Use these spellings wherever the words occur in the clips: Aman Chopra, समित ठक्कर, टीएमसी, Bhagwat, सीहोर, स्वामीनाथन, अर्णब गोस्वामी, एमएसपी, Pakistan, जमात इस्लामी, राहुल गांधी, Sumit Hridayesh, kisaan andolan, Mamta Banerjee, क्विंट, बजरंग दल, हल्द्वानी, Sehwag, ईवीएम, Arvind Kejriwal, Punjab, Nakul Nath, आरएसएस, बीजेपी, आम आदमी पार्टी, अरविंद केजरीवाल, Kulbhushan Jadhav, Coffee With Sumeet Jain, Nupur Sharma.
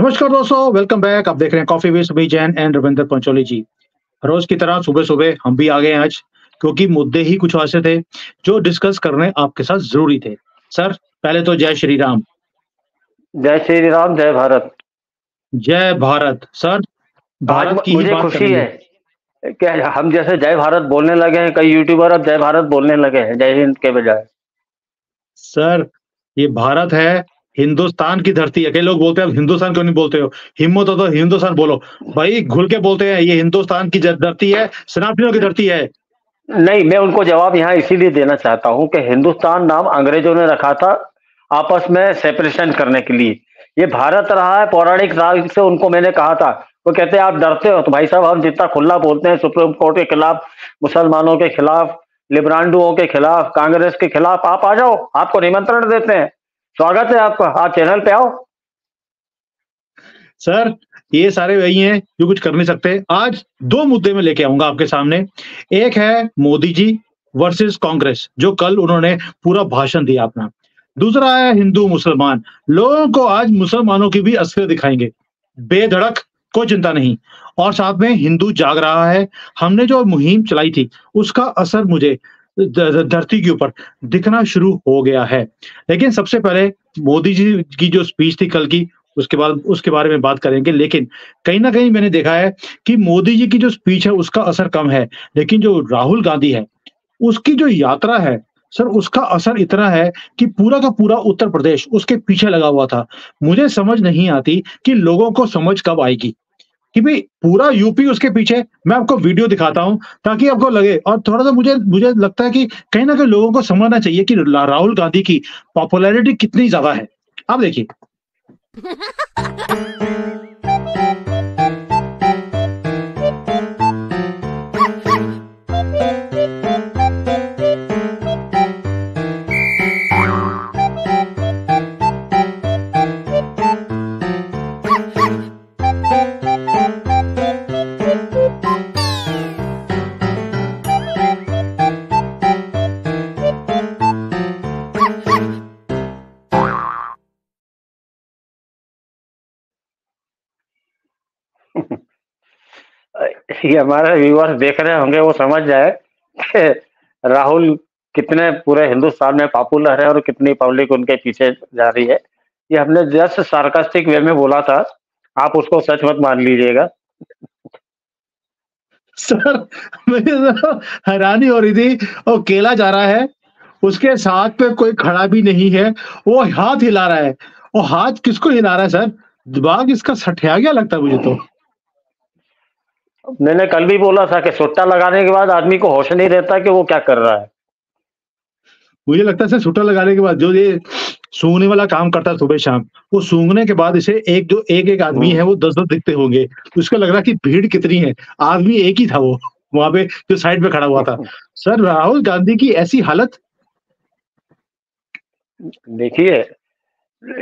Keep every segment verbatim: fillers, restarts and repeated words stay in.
नमस्कार दोस्तों, welcome back. आप देख रहे हैं coffee with Sumeet Jain and Ravinder Pancholi ji. रोज की तरह सुबह सुबह हम भी आ गए हैं आज, क्योंकि मुद्दे ही कुछ ऐसे थे जो डिस्कस करने आपके साथ जरूरी थे। सर, पहले तो जय श्री राम। जय श्री राम, जय भारत। जय भारत। सर, भारत की मुझे खुशी है कि हम जैसे जय भारत बोलने लगे हैं, कई यूट्यूबर अब जय भारत बोलने लगे हैं जय हिंद के बजाय। सर, ये भारत है, हिंदुस्तान की धरती है। कई लोग बोलते हैं, अब हिंदुस्तान क्यों नहीं बोलते हो, हिम्मत हो तो हिंदुस्तान बोलो। भाई, घुल के बोलते हैं, ये हिंदुस्तान की धरती है, सेनापतियों की धरती है। नहीं, मैं उनको जवाब यहाँ इसीलिए देना चाहता हूँ कि हिंदुस्तान नाम अंग्रेजों ने रखा था आपस में सेपरेशन करने के लिए। ये भारत रहा है पौराणिक काल से। उनको मैंने कहा था, वो कहते हैं आप डरते हो, तो भाई साहब हम जितना खुला बोलते हैं, सुप्रीम कोर्ट के खिलाफ, मुसलमानों के खिलाफ, लिबरांडुओं के खिलाफ, कांग्रेस के खिलाफ, आप आ जाओ, आपको निमंत्रण देते हैं, स्वागत है आपका, आप चैनल पे आओ। सर, ये सारे वही हैं जो कुछ कर नहीं सकते। आज दो मुद्दे में लेके आऊंगा आपके सामने। एक है मोदी जी वर्सेस कांग्रेस, जो कल उन्होंने पूरा भाषण दिया अपना। दूसरा है हिंदू मुसलमान। लोगों को आज मुसलमानों की भी असलियत दिखाएंगे, बेधड़क, कोई चिंता नहीं। और साथ में हिंदू जाग रहा है। हमने जो मुहिम चलाई थी उसका असर मुझे धरती के ऊपर दिखना शुरू हो गया है। लेकिन सबसे पहले मोदी जी की जो स्पीच थी कल की, उसके बाद उसके बारे में बात करेंगे। लेकिन कहीं ना कहीं मैंने देखा है कि मोदी जी की जो स्पीच है उसका असर कम है, लेकिन जो राहुल गांधी है उसकी जो यात्रा है सर, उसका असर इतना है कि पूरा का पूरा उत्तर प्रदेश उसके पीछे लगा हुआ था। मुझे समझ नहीं आती कि लोगों को समझ कब आएगी कि भाई पूरा यूपी उसके पीछे। मैं आपको वीडियो दिखाता हूं ताकि आपको लगे। और थोड़ा सा मुझे मुझे लगता है कि कहीं ना कहीं लोगों को समझना चाहिए कि राहुल गांधी की पॉपुलैरिटी कितनी ज्यादा है। आप देखिए। ये हमारे व्यूअर्स देख रहे होंगे, वो समझ जाए कि राहुल कितने पूरे हिंदुस्तान में पॉपुलर है और कितनी पब्लिक उनके पीछे जा रही है। ये हमने जस्ट सार्कास्टिक वे में बोला था, आप उसको सच मत मान लीजिएगा। सर, मुझे हैरानी हो रही थी। और केला जा रहा है, उसके साथ पे कोई खड़ा भी नहीं है, वो हाथ हिला रहा है। और हाथ किसको हिला रहा है सर? दिमाग इसका सठिया गया लगता है मुझे तो। मैंने कल भी बोला था कि सुट्टा लगाने के बाद आदमी को होश नहीं रहता कि वो क्या कर रहा है। मुझे लगता है सर, सुट्टा लगाने के बाद जो ये सूंघने वाला काम करता है सुबह शाम, वो सूंघने के बाद इसे एक जो एक एक आदमी है वो दस दस दिखते होंगे। उसको लग रहा कि भीड़ कितनी है, आदमी एक ही था वो वहां पे जो साइड पे खड़ा हुआ था। सर, राहुल गांधी की ऐसी हालत देखिए,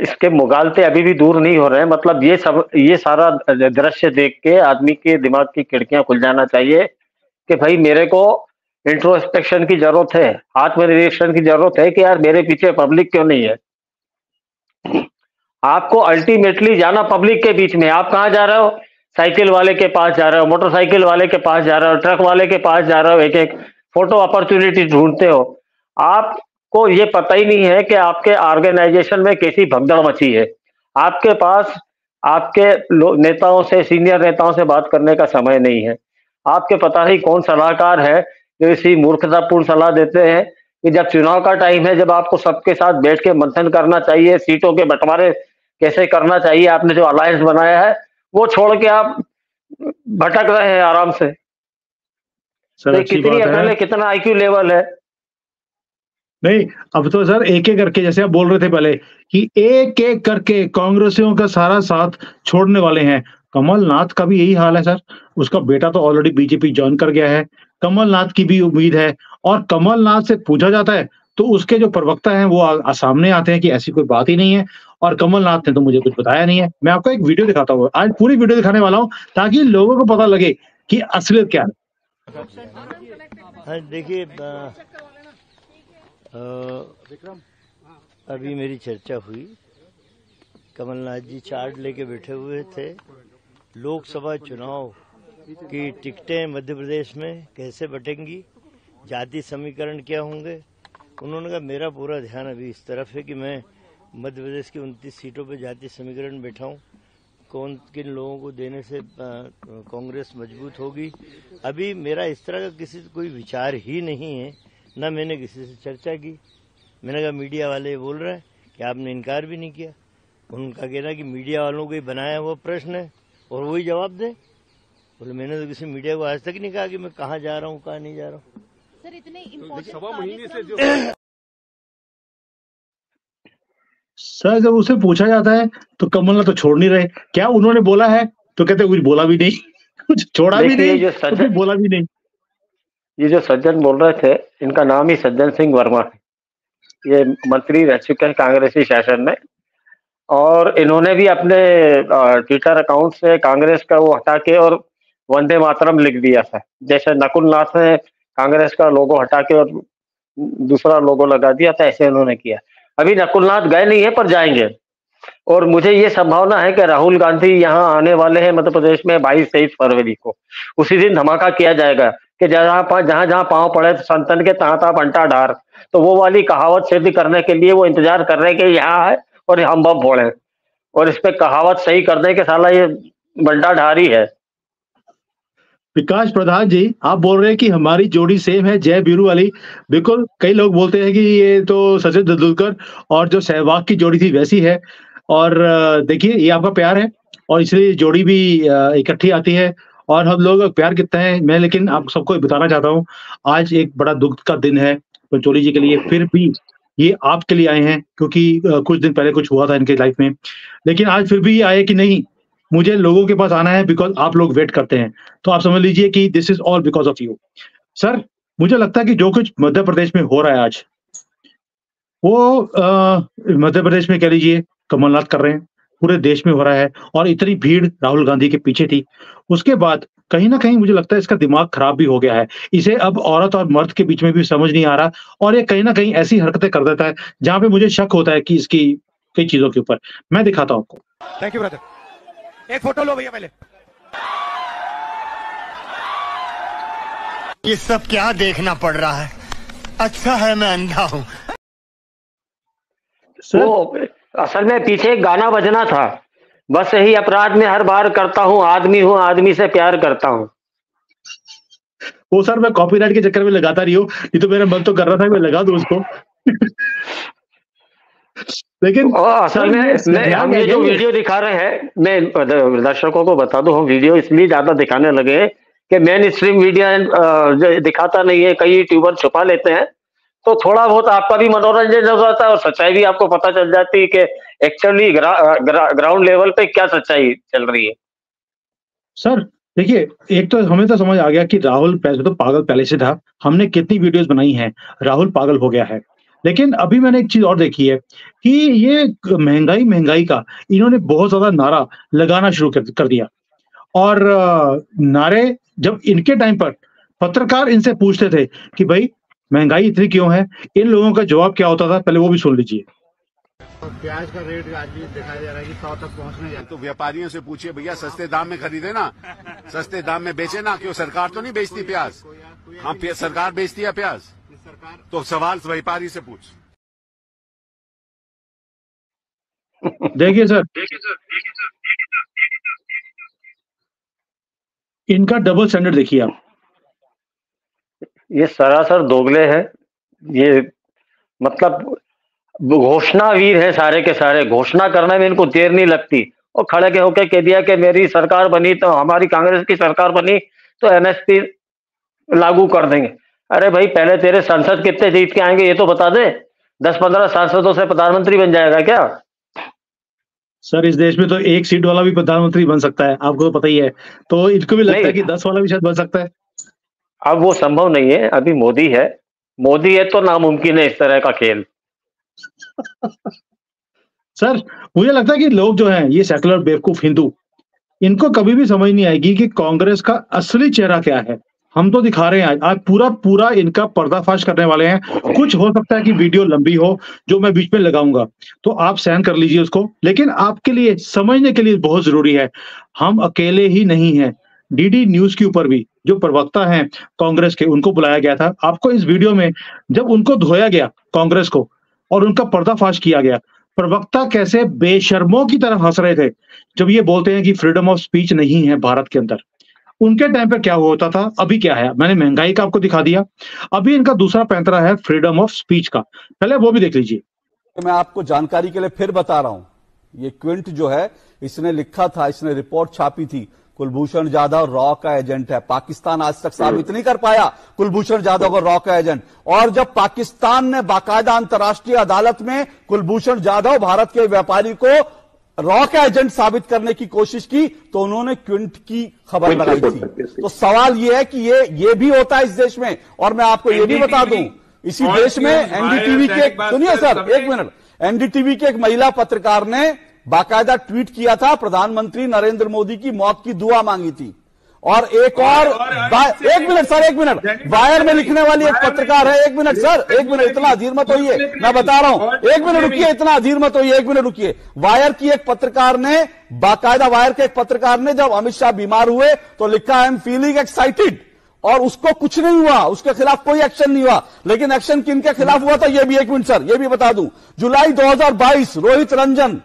इसके मुगालते अभी भी दूर नहीं हो रहे हैं। मतलब ये सब, ये सारा दृश्य देख के आदमी के दिमाग की खिड़कियां खुल जाना चाहिए कि भाई मेरे को इंट्रोस्पेक्शन की जरूरत है, आत्मनिरीक्षण की जरूरत है कि यार मेरे पीछे पब्लिक क्यों नहीं है। आपको अल्टीमेटली जाना पब्लिक के बीच में। आप कहाँ जा रहे हो? साइकिल वाले के पास जा रहे हो, मोटरसाइकिल वाले के पास जा रहे हो, ट्रक वाले के पास जा रहे हो, एक एक फोटो अपॉर्चुनिटी ढूंढते हो। आप को ये पता ही नहीं है कि आपके ऑर्गेनाइजेशन में कैसी भगदड़ मची है। आपके पास आपके नेताओं से, सीनियर नेताओं से बात करने का समय नहीं है। आपके पता नहीं कौन सलाहकार है जो इसी मूर्खतापूर्ण सलाह देते हैं कि जब चुनाव का टाइम है, जब आपको सबके साथ बैठ के मंथन करना चाहिए, सीटों के बंटवारे कैसे करना चाहिए, आपने जो अलायंस बनाया है वो छोड़ के आप भटक रहे हैं आराम से। तो कितनी अकल है, कितना आईक्यू लेवल है। नहीं, अब तो सर एक एक करके, जैसे आप बोल रहे थे पहले कि एक एक करके कांग्रेसियों का सारा साथ छोड़ने वाले हैं। कमलनाथ का भी यही हाल है सर। उसका बेटा तो ऑलरेडी बीजेपी ज्वाइन कर गया है, कमलनाथ की भी उम्मीद है। और कमलनाथ से पूछा जाता है तो उसके जो प्रवक्ता हैं वो आ, आ, सामने आते हैं कि ऐसी कोई बात ही नहीं है, और कमलनाथ ने तो मुझे कुछ बताया नहीं है। मैं आपको एक वीडियो दिखाता हूँ, आज पूरी वीडियो दिखाने वाला हूँ ताकि लोगों को पता लगे कि असलियत क्या है। देखिए, अभी मेरी चर्चा हुई कमलनाथ जी चार्ट लेके बैठे हुए थे लोकसभा चुनाव की टिकटें मध्य प्रदेश में कैसे बटेंगी, जाति समीकरण क्या होंगे। उन्होंने कहा मेरा पूरा ध्यान अभी इस तरफ है कि मैं मध्य प्रदेश की उनतीस सीटों पर जाति समीकरण बैठाऊं, कौन किन लोगों को देने से कांग्रेस मजबूत होगी। अभी मेरा इस तरह का किसी कोई विचार ही नहीं है, ना मैंने किसी से चर्चा की। मैंने कहा मीडिया वाले बोल रहे हैं कि आपने इनकार भी नहीं किया। उनका कहना कि मीडिया वालों को ही बनाया हुआ प्रश्न है और वही जवाब दें। बोले मैंने तो किसी मीडिया को आज तक नहीं कहा कि मैं कहाँ जा रहा हूँ कहाँ नहीं जा रहा हूँ। सर इतने इम्पोर्टेंट सर जब उसे पूछा जाता है तो कमलनाथ तो छोड़ नहीं रहे, क्या उन्होंने बोला है तो कहते हैं कुछ बोला भी नहीं, कुछ छोड़ा भी नहीं, जो सज्जन, तो बोला भी नहीं। ये जो सज्जन बोल रहे थे इनका नाम ही सज्जन सिंह वर्मा है। ये मंत्री रह चुके हैं कांग्रेसी शासन में और इन्होंने भी अपने ट्विटर अकाउंट से कांग्रेस का वो हटा के और वंदे मातरम लिख दिया था। जैसे नकुल नाथ ने कांग्रेस का लोगो हटा के और दूसरा लोगो लगा दिया था, ऐसे इन्होंने किया। अभी नकुलनाथ गए नहीं है पर जाएंगे और मुझे ये संभावना है कि राहुल गांधी यहाँ आने वाले हैं मध्य प्रदेश में बाईस तेईस फरवरी को। उसी दिन धमाका किया जाएगा कि जहाँ जहाँ जहाँ पाँव पड़े तो संतन के तहाँ तहाँ पंटा ढार, तो वो वाली कहावत सिद्ध करने के लिए वो इंतजार कर रहे हैं कि यहाँ है और हम बम फोड़े और इस पे कहावत सही कर दें कि साला ये बंटा ढार ही है। विकास प्रधान जी आप बोल रहे हैं कि हमारी जोड़ी सेम है जय बीरू वाली, बिल्कुल। कई लोग बोलते हैं कि ये तो सचिन तेंदुलकर और जो सहवाग की जोड़ी थी वैसी है, और देखिए ये आपका प्यार है और इसलिए जोड़ी भी इकट्ठी आती है और हम लोग प्यार कितना है। मैं लेकिन आप सबको बताना चाहता हूँ आज एक बड़ा दुख का दिन है पंचोली जी के लिए, फिर भी ये आपके लिए आए हैं क्योंकि कुछ दिन पहले कुछ हुआ था इनके लाइफ में, लेकिन आज फिर भी ये आए कि नहीं मुझे लोगों के पास आना है बिकॉज आप लोग वेट करते हैं। तो आप समझ लीजिए कि this is all because of you. Sir मुझे लगता है कि जो कुछ मध्य प्रदेश में हो रहा है आज वो मध्य प्रदेश में कह लीजिए कमलनाथ कर रहे हैं, पूरे देश में हो रहा है और इतनी भीड़ राहुल गांधी के पीछे थी। उसके बाद कहीं ना कहीं मुझे लगता है इसका दिमाग खराब भी हो गया है, इसे अब औरत और मर्द के बीच में भी समझ नहीं आ रहा और ये कहीं ना कहीं ऐसी हरकतें कर देता है जहां पे मुझे शक होता है कि इसकी कई चीजों के ऊपर। मैं दिखाता हूं आपको, थैंक यू ब्रदर, एक फोटो लो भैया पहले। ये सब क्या देखना पड़ रहा है, अच्छा है मैं अंधा हूँ। असल में पीछे गाना बजना था, बस यही अपराध में हर बार करता हूँ, आदमी हूँ आदमी से प्यार करता हूँ। वो सर मैं कॉपीराइट के चक्कर में लगाता रही हूँ, ये तो मेरा मन तो कर रहा था मैं लगा दूं उसको। लेकिन असल में मैं हम ये जो वीडियो दिखा रहे हैं, मैं दर्शकों को बता दूं हम वीडियो इसलिए ज्यादा दिखाने लगे कि मेन स्ट्रीम मीडिया दिखाता नहीं है, कई यूट्यूबर छुपा लेते हैं तो थोड़ा बहुत आपका भी मनोरंजन हो जाता है और सच्चाई भी आपको पता चल जाती है कि एक्चुअली ग्रा, ग्रा, ग्राउंड लेवल पे क्या सच्चाई चल रही है। सर देखिए एक तो हमें तो समझ आ गया कि राहुल पहले तो पागल पहले से था, हमने कितनी वीडियोस बनाई हैं, राहुल पागल हो गया है। लेकिन अभी मैंने एक चीज और देखी है कि ये महंगाई महंगाई का इन्होंने बहुत ज्यादा नारा लगाना शुरू कर दिया और नारे जब इनके टाइम पर पत्रकार इनसे पूछते थे कि भाई महंगाई इतनी क्यों है, इन लोगों का जवाब क्या होता था पहले वो भी सुन लीजिए। प्याज का रेट आज भी दिखाई जा रहा है कि सौ तक पहुँचने जाए तो व्यापारियों से पूछिए भैया सस्ते दाम में खरीदे ना, सस्ते दाम में बेचे ना, क्यों सरकार तो नहीं बेचती प्याज, हाँ सरकार बेचती है प्याज, तो सवाल व्यापारी से पूछ। देखिए सर इनका डबल स्टैंडर्ड देखिए आप, ये सरासर दोगले हैं, ये मतलब घोषणावीर हैं सारे के सारे, घोषणा करने में इनको देर नहीं लगती और खड़े के होके कह दिया कि मेरी सरकार बनी तो हमारी कांग्रेस की सरकार बनी तो एम एस पी लागू कर देंगे। अरे भाई पहले तेरे सांसद कितने जीत के आएंगे ये तो बता दे, दस पंद्रह सांसदों से प्रधानमंत्री बन जाएगा क्या? सर इस देश में तो एक सीट वाला भी प्रधानमंत्री बन सकता है, आपको पता ही है, तो इनको भी लगता है कि दस वाला भी शायद बन सकता है। अब वो संभव नहीं है, अभी मोदी है, मोदी है तो नामुमकिन है इस तरह का खेल। सर मुझे लगता है कि लोग जो है ये सेकुलर बेवकूफ हिंदू, इनको कभी भी समझ नहीं आएगी कि कांग्रेस का असली चेहरा क्या है। हम तो दिखा रहे हैं आज पूरा पूरा इनका पर्दाफाश करने वाले हैं। कुछ हो सकता है कि वीडियो लंबी हो जो मैं बीच में लगाऊंगा, तो आप सहन कर लीजिए उसको, लेकिन आपके लिए समझने के लिए बहुत जरूरी है। हम अकेले ही नहीं है, डीडी न्यूज के ऊपर भी जो प्रवक्ता हैं कांग्रेस के उनको बुलाया गया था। आपको इस वीडियो में जब उनको धोया गया कांग्रेस को और उनका पर्दाफाश किया गया, प्रवक्ता कैसे बेशर्मों की तरह हंस रहे थे जब ये बोलते हैं कि फ्रीडम ऑफ स्पीच नहीं है भारत के अंदर। उनके टाइम पर क्या होता था, अभी क्या है, मैंने महंगाई का आपको दिखा दिया, अभी इनका दूसरा पैंतरा है फ्रीडम ऑफ स्पीच का, पहले वो भी देख लीजिए। तो मैं आपको जानकारी के लिए फिर बता रहा हूं, ये क्विंट जो है इसने लिखा था, इसने रिपोर्ट छापी थी, कुलभूषण जाधव रॉ का एजेंट है। पाकिस्तान आज तक साबित नहीं कर पाया कुलभूषण जाधव को रॉ का एजेंट, और जब पाकिस्तान ने बाकायदा अंतर्राष्ट्रीय अदालत में कुलभूषण जाधव भारत के व्यापारी को रॉ का एजेंट साबित करने की कोशिश की तो उन्होंने क्विंट की खबर लगाई थी। तो सवाल यह है कि ये ये भी होता है इस देश में। और मैं आपको ये भी बता दूं, इसी देश में एनडीटीवी के, सुनिए सर एक मिनट, एनडीटीवी के एक महिला पत्रकार ने बाकायदा ट्वीट किया था, प्रधानमंत्री नरेंद्र मोदी की मौत की दुआ मांगी थी। और एक और, और, और एक मिनट सर, एक मिनट, वायर में लिखने वाली एक पत्रकार है, एक मिनट सर, एक मिनट, इतना अधीर मत होइए, मैं बता रहा हूं, एक मिनट रुकिए, इतना अधीर मत होइए, एक मिनट रुकिए। वायर की एक पत्रकार ने, बाकायदा वायर के एक पत्रकार ने जब अमित शाह बीमार हुए तो लिखा आई एम फीलिंग एक्साइटेड, और उसको कुछ नहीं हुआ, उसके खिलाफ कोई एक्शन नहीं हुआ। लेकिन एक्शन किनके खिलाफ हुआ था, यह भी एक मिनट सर, यह भी बता दूं। जुलाई दो हजार बाईस रोहित रंजन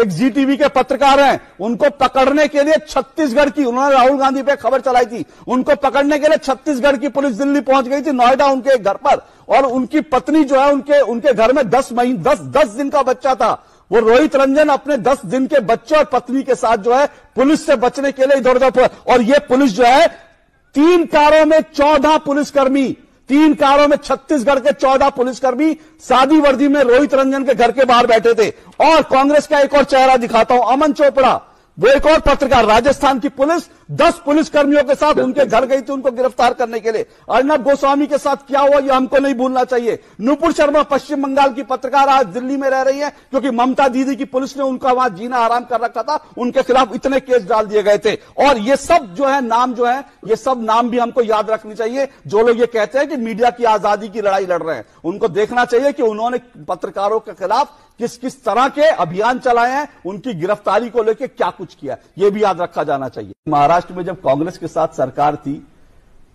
एक जी टीवी के पत्रकार हैं, उनको पकड़ने के लिए छत्तीसगढ़ की, उन्होंने राहुल गांधी पे खबर चलाई थी, उनको पकड़ने के लिए छत्तीसगढ़ की पुलिस दिल्ली पहुंच गई थी, नोएडा उनके घर पर, और उनकी पत्नी जो है उनके उनके घर में दस महीने दस दस दिन का बच्चा था। वो रोहित रंजन अपने दस दिन के बच्चे और पत्नी के साथ जो है पुलिस से बचने के लिए इधर उधर, और ये पुलिस जो है तीन कारों में चौदह पुलिसकर्मी, तीन कारों में छत्तीसगढ़ के चौदह पुलिसकर्मी सादी वर्दी में रोहित रंजन के घर के बाहर बैठे थे। और कांग्रेस का एक और चेहरा दिखाता हूं, अमन चोपड़ा, वो एक और पत्रकार, राजस्थान की पुलिस दस पुलिसकर्मियों के साथ उनके घर गई थी उनको गिरफ्तार करने के लिए। अर्नब गोस्वामी के साथ क्या हुआ यह हमको नहीं भूलना चाहिए। नूपुर शर्मा पश्चिम बंगाल की पत्रकार आज दिल्ली में रह रही है क्योंकि ममता दीदी की पुलिस ने उनका वहां जीना आराम कर रखा था, उनके खिलाफ इतने केस डाल दिए गए थे। और ये सब जो है नाम जो है, ये सब नाम भी हमको याद रखनी चाहिए। जो लोग ये कहते हैं कि मीडिया की आजादी की लड़ाई लड़ रहे हैं, उनको देखना चाहिए कि उन्होंने पत्रकारों के खिलाफ किस किस तरह के अभियान चलाए हैं, उनकी गिरफ्तारी को लेकर क्या कुछ किया, यह भी याद रखा जाना चाहिए। महाराष्ट्र में जब कांग्रेस के साथ सरकार थी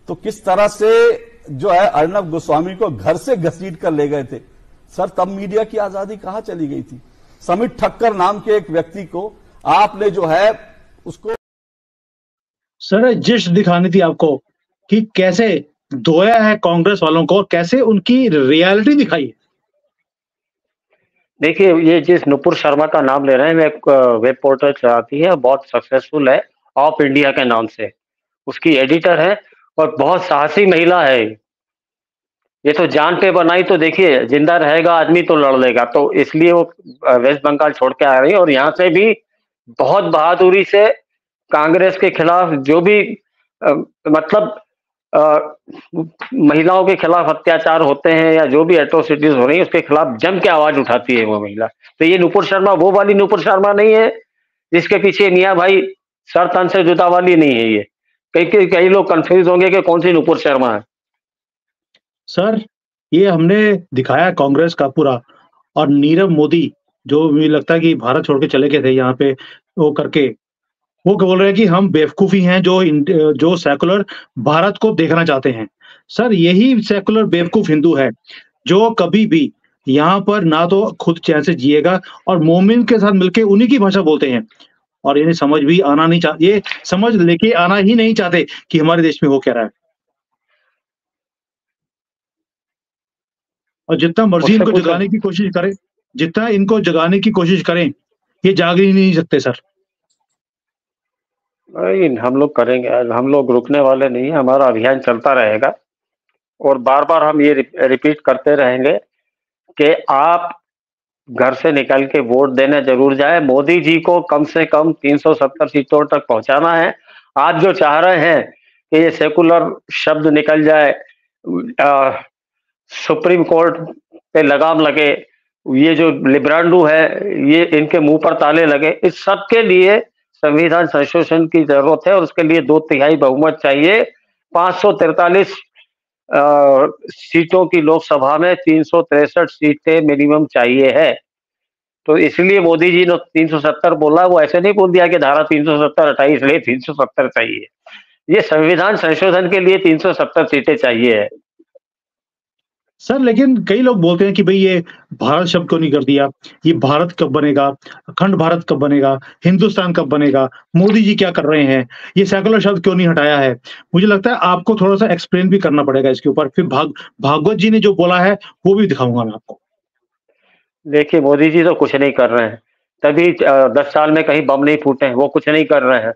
तो किस तरह से जो है अर्णब गोस्वामी को घर से घसीट कर ले गए थे सर, तब मीडिया की आजादी कहां चली गई थी। समित ठक्कर नाम के एक व्यक्ति को आपने जो है उसको सर जिश दिखानी थी आपको कि कैसे धोया है कांग्रेस वालों को और कैसे उनकी रियलिटी दिखाई है। देखिए, ये जिस नुपुर शर्मा का नाम ले रहे हैं, मैं एक वेब पोर्टल चलाती है, बहुत सक्सेसफुल है, ऑफ इंडिया के नाम से उसकी एडिटर है और बहुत साहसी महिला है। ये तो जान पे बनाई, तो देखिए जिंदा रहेगा आदमी तो लड़ लेगा, तो इसलिए वो वेस्ट बंगाल छोड़ के आ रही है। और यहाँ से भी बहुत बहादुरी से कांग्रेस के खिलाफ जो भी आ, मतलब आ, महिलाओं के खिलाफ अत्याचार होते हैं या जो भी एट्रोसिटीज हो रही है उसके खिलाफ जम के आवाज उठाती है वो महिला। तो ये नूपुर शर्मा वो वाली नूपुर शर्मा नहीं है जिसके पीछे मियां भाई सर तन से जुदा वाली नहीं है। ये कई कई लोग कंफ्यूज होंगे कि कौन सी नूपुर शर्मा है। सर ये हमने दिखाया कांग्रेस का पूरा, और नीरव मोदी जो मुझे लगता है कि भारत छोड़ के चले गए थे यहाँ पे वो करके, वो बोल रहे हैं कि हम बेवकूफी हैं जो जो सेकुलर भारत को देखना चाहते हैं। सर यही सेकुलर बेवकूफ हिंदू है जो कभी भी यहाँ पर ना तो खुद चैन से जिएगा और मोमिन के साथ मिलके उन्हीं की भाषा बोलते हैं, और इन्हें समझ भी आना नहीं चाहते, ये समझ लेके आना ही नहीं चाहते कि हमारे देश में हो क्या रहा है। और जितना मर्जी इनको जगाने की कोशिश करें, जितना इनको जगाने की कोशिश करें, ये जाग ही नहीं सकते सर। हम लोग करेंगे, हम लोग रुकने वाले नहीं है, हमारा अभियान चलता रहेगा। और बार बार हम ये रिपीट करते रहेंगे कि आप घर से निकल के वोट देने जरूर जाए, मोदी जी को कम से कम तीन सौ सत्तर सीटों तक पहुंचाना है। आप जो चाह रहे हैं कि ये सेकुलर शब्द निकल जाए, आ, सुप्रीम कोर्ट पे लगाम लगे, ये जो लिब्रांडू है ये इनके मुंह पर ताले लगे, इस सब के लिए संविधान संशोधन की जरूरत है और उसके लिए दो तिहाई बहुमत चाहिए। पाँच सौ तैंतालीस सीटों की लोकसभा में तीन सौ तिरसठ सीटें मिनिमम चाहिए है। तो इसलिए मोदी जी ने तीन सौ सत्तर बोला, वो ऐसे नहीं बोल दिया कि धारा तीन सौ सत्तर हटाई इसलिए तीन सौ सत्तर चाहिए। ये संविधान संशोधन के लिए तीन सौ सत्तर सीटें चाहिए है। सर लेकिन कई लोग बोलते हैं कि भाई ये भारत शब्द क्यों नहीं कर दिया, ये भारत कब बनेगा, अखंड भारत कब बनेगा, हिंदुस्तान कब बनेगा, मोदी जी क्या कर रहे हैं, ये सेकुलर शब्द क्यों नहीं हटाया है। मुझे लगता है आपको थोड़ा सा एक्सप्लेन भी करना पड़ेगा इसके ऊपर, फिर भाग भागवत जी ने जो बोला है वो भी दिखाऊंगा मैं आपको। देखिए मोदी जी तो कुछ नहीं कर रहे हैं, तभी दस साल में कहीं बम नहीं फूटे हैं, वो कुछ नहीं कर रहे हैं।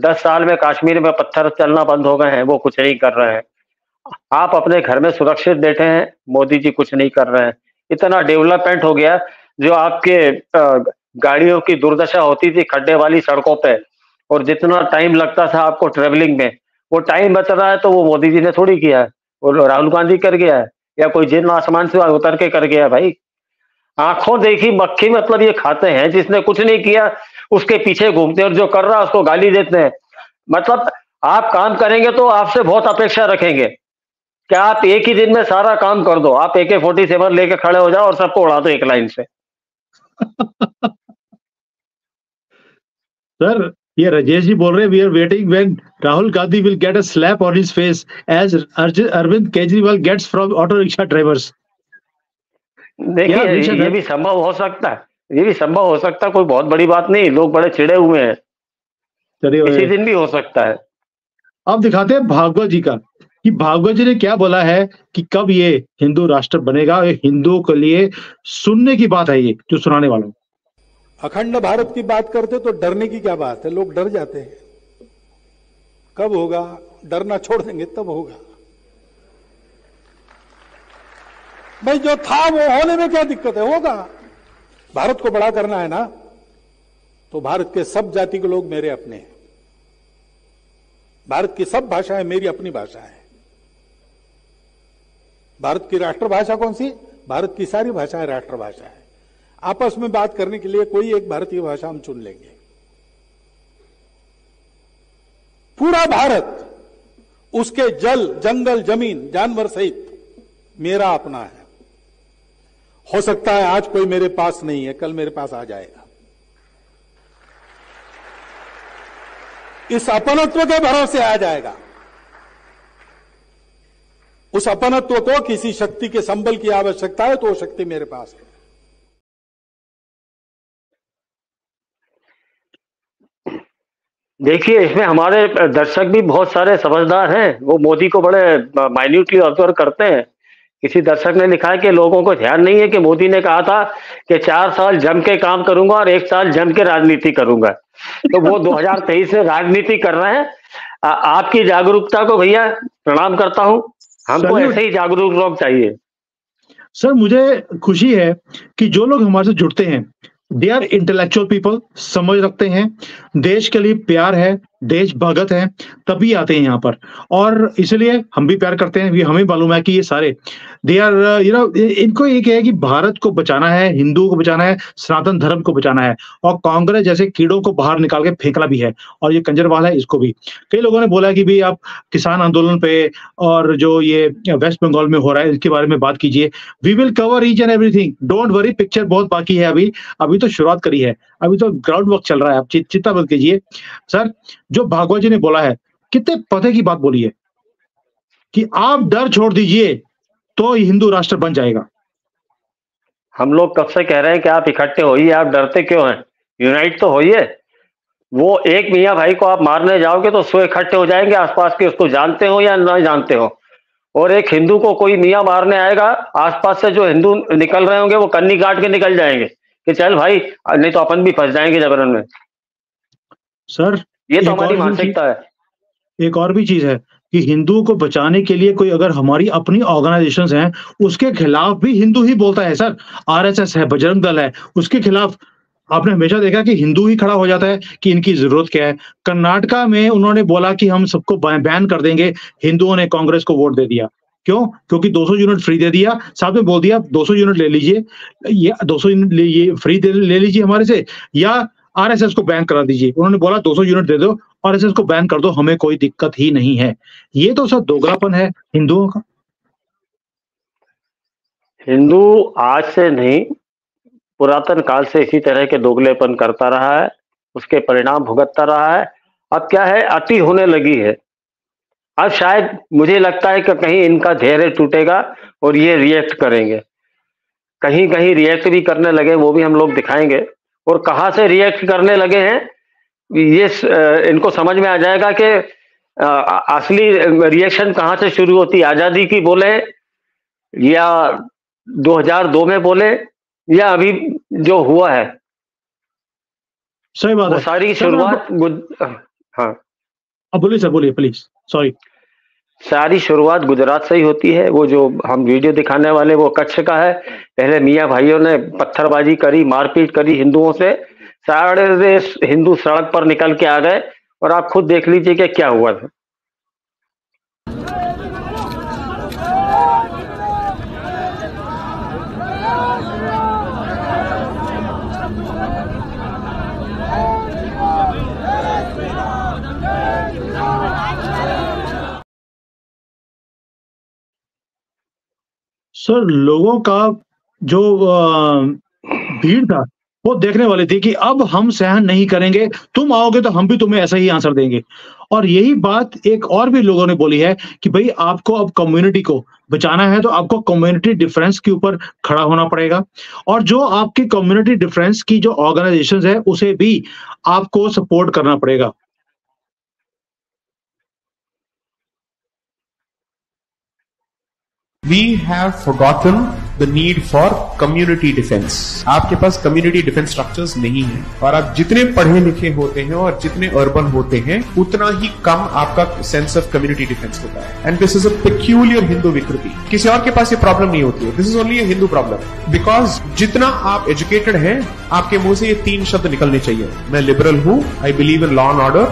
दस साल में कश्मीर में पत्थर चलना बंद हो गए हैं, वो कुछ नहीं कर रहे हैं। आप अपने घर में सुरक्षित बैठे हैं, मोदी जी कुछ नहीं कर रहे हैं। इतना डेवलपमेंट हो गया, जो आपके गाड़ियों की दुर्दशा होती थी खड्डे वाली सड़कों पे और जितना टाइम लगता था आपको ट्रेवलिंग में, वो टाइम बच रहा है। तो वो मोदी जी ने थोड़ी किया है, वो राहुल गांधी कर गया है या कोई जिन आसमान से उतर के कर गया है। भाई आंखों देखी मक्खी, मतलब ये खाते हैं, जिसने कुछ नहीं किया उसके पीछे घूमते हैं और जो कर रहा है उसको गाली देते हैं। मतलब आप काम करेंगे तो आपसे बहुत अपेक्षा रखेंगे, क्या आप एक ही दिन में सारा काम कर दो, आप ए के सैंतालीस लेके खड़े हो जाओ और सबको उड़ा दो एक लाइन से। सर ये राजेश जी बोल रहे हैं, we are waiting when राहुल गांधी will get a slap on his face as अरविंद केजरीवाल gets from auto rickshaw drivers. देखिए ये, ये भी संभव हो सकता है, ये भी संभव हो सकता है, कोई बहुत बड़ी बात नहीं, लोग बड़े चिड़े हुए हैं, इसी दिन भी हो सकता है। अब दिखाते हैं भागवत जी का कि भागवत जी ने क्या बोला है कि कब ये हिंदू राष्ट्र बनेगा। ये हिंदुओं के लिए सुनने की बात है, ये जो सुनाने वालों। अखंड भारत की बात करते तो डरने की क्या बात है, लोग डर जाते हैं। कब होगा, डरना छोड़ देंगे तब होगा। भाई जो था वो होने में क्या दिक्कत है, होगा। भारत को बड़ा करना है ना, तो भारत के सब जाति के लोग मेरे अपने हैं, भारत की सब भाषाएं मेरी अपनी भाषा है। भारत की राष्ट्रभाषा कौन सी, भारत की सारी भाषाएं राष्ट्रभाषा है। आपस में बात करने के लिए कोई एक भारतीय भाषा हम चुन लेंगे। पूरा भारत, उसके जल जंगल जमीन जानवर सहित, मेरा अपना है। हो सकता है आज कोई मेरे पास नहीं है, कल मेरे पास आ जाएगा। इस अपनत्व के भरोसे आ जाएगा। उस अपनत्व को किसी शक्ति के संबल की आवश्यकता है, तो वो शक्ति मेरे पास है। देखिए इसमें हमारे दर्शक भी बहुत सारे समझदार हैं, वो मोदी को बड़े माइन्यूटली ऑब्जर्व करते हैं। किसी दर्शक ने लिखा है कि लोगों को ध्यान नहीं है कि मोदी ने कहा था कि चार साल जम के काम करूंगा और एक साल जम के राजनीति करूंगा। तो वो दो हज़ार तेईस से राजनीति कर रहे हैं। आ, आपकी जागरूकता को भैया प्रणाम करता हूं, हमको ऐसे ही जागरूक लोग चाहिए। सर मुझे खुशी है कि जो लोग हमारे से जुड़ते हैं, दे आर इंटेलेक्चुअल पीपल, समझ रखते हैं, देश के लिए प्यार है, देश भगत है, तभी आते हैं यहाँ पर। और इसलिए हम भी प्यार करते हैं, हमें मालूम है कि ये सारे दे आर यू नो, इनको ये क्या है कि भारत को बचाना है, हिंदुओं को बचाना है, सनातन धर्म को बचाना है, और कांग्रेस जैसे कीड़ों को बाहर निकाल के फेंकना भी है। और ये कंजरवाल है, इसको भी कई लोगों ने बोला कि भाई आप किसान आंदोलन पे और जो ये वेस्ट बंगाल में हो रहा है इसके बारे में बात कीजिए। We will cover each and everything, don't worry, picture बहुत बाकी है, अभी अभी तो शुरुआत करी है, अभी तो ग्राउंड वर्क चल रहा है, आप चिंता मत कीजिए। सर जो भागवत जी ने बोला है, कितने पते की बात बोली है कि आप डर छोड़ दीजिए तो हिंदू राष्ट्र बन जाएगा। हम लोग कब से कह रहे हैं कि आप इकट्ठे होइए, आप डरते क्यों हैं, यूनाइट तो होइए। वो एक मियां भाई को आप मारने जाओगे तो सौ इकट्ठे हो जाएंगे आसपास के, उसको जानते हो या ना जानते हो। और एक हिंदू को कोई मियां मारने आएगा, आसपास से जो हिंदू निकल रहे होंगे वो कन्नी काट के निकल जाएंगे कि चल भाई, नहीं तो अपन भी फंस जाएंगे जबरन में। सर ये तो हमारी मानसिकता है। एक और भी चीज है कि हिंदुओं को बचाने के लिए कोई अगर हमारी अपनी ऑर्गेनाइजेशंस हैं उसके खिलाफ भी हिंदू ही बोलता है। सर आर एस एस है, बजरंग दल है, उसके खिलाफ आपने हमेशा देखा कि हिंदू ही खड़ा हो जाता है कि इनकी जरूरत क्या है। कर्नाटका में उन्होंने बोला कि हम सबको बैन कर देंगे, हिंदुओं ने कांग्रेस को वोट दे दिया। क्यों? क्योंकि दो सौ यूनिट फ्री दे दिया, साथ में बोल दिया दो सौ यूनिट ले लीजिए, या दो सौ यूनिट ले, ये फ्री ले लीजिए हमारे से, या आरएसएस को बैन करा दीजिए। उन्होंने बोला दो सौ यूनिट दे दो, आरएसएस को बैन कर दो, हमें कोई दिक्कत ही नहीं है। ये तो सब दोगलापन है हिंदुओं का। हिंदू आज से नहीं, पुरातन काल से इसी तरह के दोगलेपन करता रहा है, उसके परिणाम भुगतता रहा है। अब क्या है, अति होने लगी है। अब शायद मुझे लगता है कि कहीं इनका धैर्य टूटेगा और ये रिएक्ट करेंगे, कहीं कहीं रिएक्ट भी करने लगे, वो भी हम लोग दिखाएंगे। और कहाँ से रिएक्ट करने लगे हैं ये इनको समझ में आ जाएगा कि असली रिएक्शन कहाँ से शुरू होती। आज़ादी की बोले या दो हज़ार दो में बोले या अभी जो हुआ है, सही बात है। सारी शुरुआत हाँ अब बोलिए सर, बोलिए प्लीज। सॉरी, सारी शुरुआत गुजरात से ही होती है। वो जो हम वीडियो दिखाने वाले वो कच्छ का है। पहले मियां भाइयों ने पत्थरबाजी करी, मारपीट करी हिंदुओं से, सारे हिंदू सड़क पर निकल के आ गए और आप खुद देख लीजिए कि क्या हुआ था। सर लोगों का जो भीड़ था वो देखने वाली थी कि अब हम सहन नहीं करेंगे, तुम आओगे तो हम भी तुम्हें ऐसा ही आंसर देंगे। और यही बात एक और भी लोगों ने बोली है कि भाई आपको अब कम्युनिटी को बचाना है तो आपको कम्युनिटी डिफरेंस के ऊपर खड़ा होना पड़ेगा, और जो आपकी कम्युनिटी डिफरेंस की जो ऑर्गेनाइजेशंस है उसे भी आपको सपोर्ट करना पड़ेगा। We have forgotten the need for community defense. आपके पास community defense structures नहीं है, और आप जितने पढ़े लिखे होते हैं और जितने urban होते हैं उतना ही कम आपका sense of community defense होता है। And this is a peculiar Hindu विकृति। किसी और के पास ये problem नहीं होती है। This is only a Hindu problem. Because जितना आप educated हैं, आपके मुंह से ये तीन शब्द निकलने चाहिए। मैं liberal हूँ, I believe in law and order,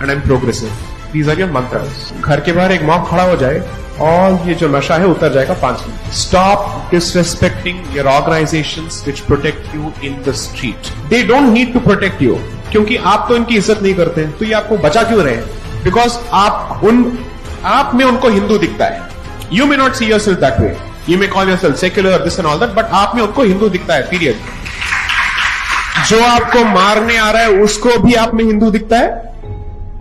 and I'm progressive. These are your mantras. घर के बाहर एक मॉब खड़ा हो जाए और ये जो नशा है उतर जाएगा पांच मिनट। Stop disrespecting your organisations which protect you in the street. They don't need to protect you, क्योंकि आप तो इनकी इज्जत नहीं करते हैं, तो ये आपको बचा क्यों रहे हैं? बिकॉज आप उन आप में उनको हिंदू दिखता है। You may not see yourself that way, you may call yourself secular this and all that, but आप में उनको हिंदू दिखता है। पीरियड। जो आपको मारने आ रहा है उसको भी आप में हिंदू दिखता है,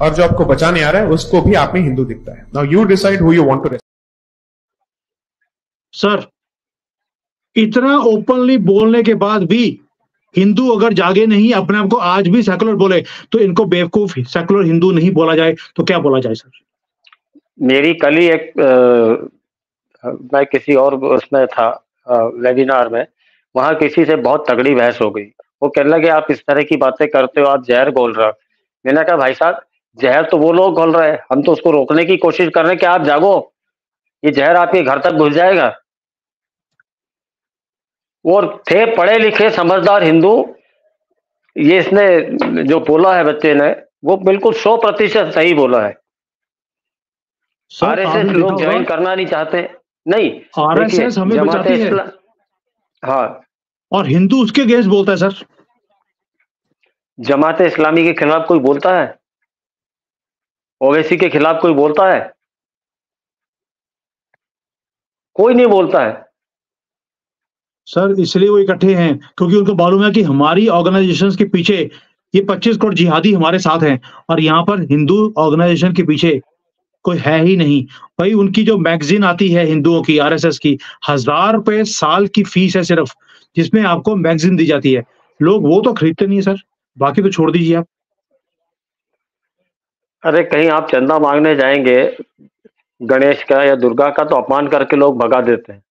और जो आपको बचाने आ रहा है उसको भी आप में हिंदू दिखता है। Now you decide who you want to respect. Sir इतना ओपनली बोलने के बाद भी हिंदू अगर जागे नहीं, अपने आप को आज भी सेकुलर बोले, तो इनको बेवकूफ सेकुलर हिंदू नहीं बोला जाए तो क्या बोला जाए? सर मेरी कल ही एक आ, मैं किसी और उसमें था वेबिनार में, वहां किसी से बहुत तगड़ी बहस हो गई। वो कहने लगे आप इस तरह की बातें करते हो, आप जहर घोल रहे हो। मैंने कहा भाई साहब जहर तो वो लोग घोल रहे हैं, हम तो उसको रोकने की कोशिश कर रहे हैं कि आप जागो, ये जहर आपके घर तक घुस जाएगा। और थे पढ़े लिखे समझदार हिंदू, ये इसने जो बोला है बच्चे ने वो बिल्कुल सौ प्रतिशत सही बोला है। आरएसएस लोग ज्वाइन करना नहीं चाहते, नहीं आरएसएस हमें बचाती है। हाँ, और हिंदू उसके अगेंस्ट बोलता है। सर जमात इस्लामी के खिलाफ कोई बोलता है? ओवैसी के खिलाफ कोई बोलता है? कोई नहीं बोलता है। सर इसलिए वो इकट्ठे हैं क्योंकि उनको मालूम है कि हमारी ऑर्गेनाइजेशंस के पीछे ये पच्चीस करोड़ जिहादी हमारे साथ हैं, और यहाँ पर हिंदू ऑर्गेनाइजेशन के पीछे कोई है ही नहीं। भाई उनकी जो मैगजीन आती है हिंदुओं की आरएसएस की, हजार रुपये साल की फीस है सिर्फ, जिसमें आपको मैगजीन दी जाती है। लोग वो तो खरीदते नहीं है सर, बाकी तो छोड़ दीजिए आप। अरे कहीं आप चंदा मांगने जाएंगे गणेश का या दुर्गा का तो अपमान करके लोग भगा देते हैं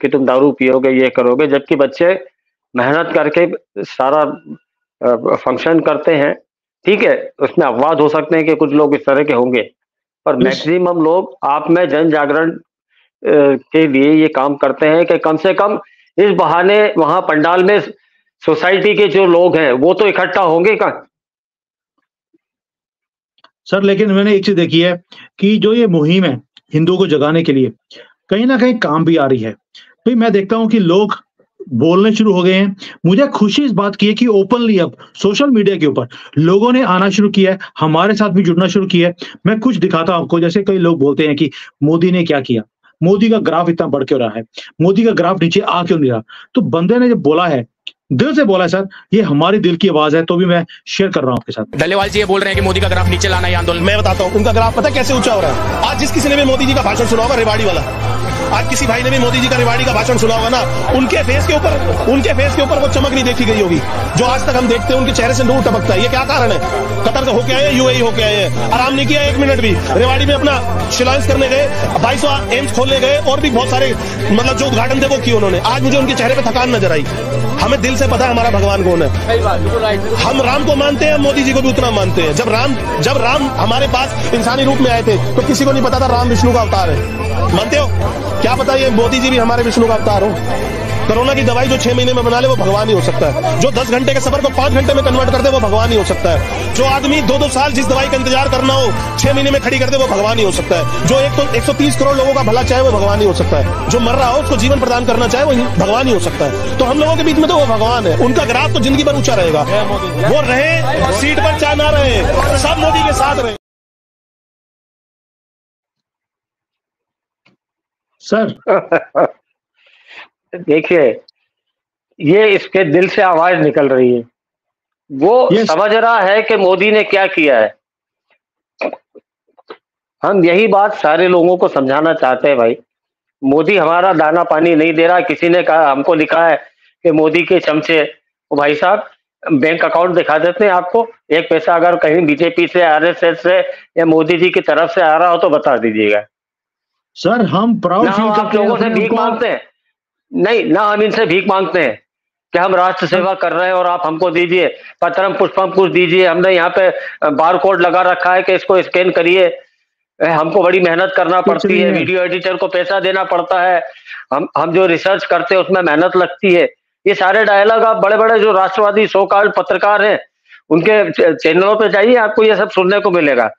कि तुम दारू पियोगे, ये करोगे, जबकि बच्चे मेहनत करके सारा फंक्शन करते हैं। ठीक है, उसमें अपवाद हो सकते हैं कि कुछ लोग इस तरह के होंगे, पर मैक्सिमम लोग आप में जन जागरण के लिए ये काम करते हैं कि कम से कम इस बहाने वहां पंडाल में सोसाइटी के जो लोग हैं वो तो इकट्ठा होंगे। का सर लेकिन मैंने एक चीज देखी है कि जो ये मुहिम है हिंदुओं को जगाने के लिए कहीं ना कहीं काम भी आ रही है। भाई मैं देखता हूं कि लोग बोलने शुरू हो गए हैं। मुझे खुशी इस बात की है कि ओपनली अब सोशल मीडिया के ऊपर लोगों ने आना शुरू किया है, हमारे साथ भी जुड़ना शुरू किया है। मैं कुछ दिखाता हूं आपको, जैसे कई लोग बोलते हैं कि मोदी ने क्या किया, मोदी का ग्राफ इतना बढ़ क्यों रहा है, मोदी का ग्राफ नीचे आ क्यों नहीं रहा। तो बंदे ने जब बोला है, दिल से बोला है, सर ये हमारी दिल की आवाज है, तो भी मैं शेयर कर रहा हूँ आपके साथ। डल्लेवाल जी ये बोल रहे हैं कि मोदी का ग्राफ नीचे लाना है आंदोलन। मैं बताता हूँ उनका ग्राफ पता कैसे ऊंचा हो रहा है। आज जिस किसी ने भी मोदी जी का भाषण सुना होगा, रेवाड़ी वाला, आज किसी भाई ने भी मोदी जी का रेवाड़ी का भाषण सुना होगा ना, उनके फेस के ऊपर उनके फेस के ऊपर वो चमक नहीं देखी गई होगी जो आज तक हम देखते हैं। उनके चेहरे से नूर टपकता है। ये क्या कारण है? कतर से होके आए, यूएई होके आए, आराम नहीं किया एक मिनट भी। रेवाड़ी में अपना शिलान्यास करने गए, बाईस एम्स खोलने गए और भी बहुत सारे मतलब जो उद्घाटन थे वो किए उन्होंने। आज मुझे उनके चेहरे पर थकान नजर आई। हमें दिल से पता है हमारा भगवान कौन है। हम राम को मानते हैं, मोदी जी को भी उतना मानते हैं। जब राम जब राम हमारे पास इंसानी रूप में आए थे तो किसी को नहीं पता था राम विष्णु का अवतार है। मानते हो? क्या पता ये मोदी जी भी हमारे विष्णु का अवतार हो। कोरोना की दवाई जो छह महीने में बना ले वो भगवान ही हो सकता है। जो दस घंटे के सफर को पांच घंटे में कन्वर्ट कर दे वो भगवान ही हो सकता है। जो आदमी दो दो साल जिस दवाई का इंतजार करना हो छह महीने में खड़ी कर दे वो भगवान ही हो सकता है। जो एक तो एक सौ तीस करोड़ लोगों का भला चाहे वो भगवान ही हो सकता है। जो मर रहा हो उसको जीवन प्रदान करना चाहे वो भगवान ही हो सकता है। तो हम लोगों के बीच में तो वो भगवान है। उनका ग्राफ तो जिंदगी भर ऊंचा रहेगा। वो रहे सीट पर चाहे ना रहे, सब मोदी के साथ रहे। सर देखिए, ये इसके दिल से आवाज निकल रही है। वो yes. समझ रहा है कि मोदी ने क्या किया है। हम यही बात सारे लोगों को समझाना चाहते हैं, भाई मोदी हमारा दाना पानी नहीं दे रहा। किसी ने कहा, हमको लिखा है कि मोदी के चमचे, भाई साहब बैंक अकाउंट दिखा देते हैं आपको। एक पैसा अगर कहीं बीजेपी से, आरएसएस से या मोदी जी की तरफ से आ रहा हो तो बता दीजिएगा। सर हम प्राउड आप लोगों से भीख मांगते हैं, नहीं ना हम इनसे भीख मांगते हैं कि हम राष्ट्र सेवा कर रहे हैं और आप हमको दीजिए, पत्रम पुष्पम कुछ दीजिए। हमने यहाँ पे बार कोड लगा रखा है कि इसको स्कैन करिए। हमको बड़ी मेहनत करना पड़ती है, वीडियो एडिटर को पैसा देना पड़ता है, हम हम जो रिसर्च करते हैं उसमें मेहनत लगती है। ये सारे डायलॉग आप बड़े बड़े जो राष्ट्रवादी सो कॉल्ड पत्रकार हैं उनके चैनलों पर जाइए, आपको ये सब सुनने को मिलेगा।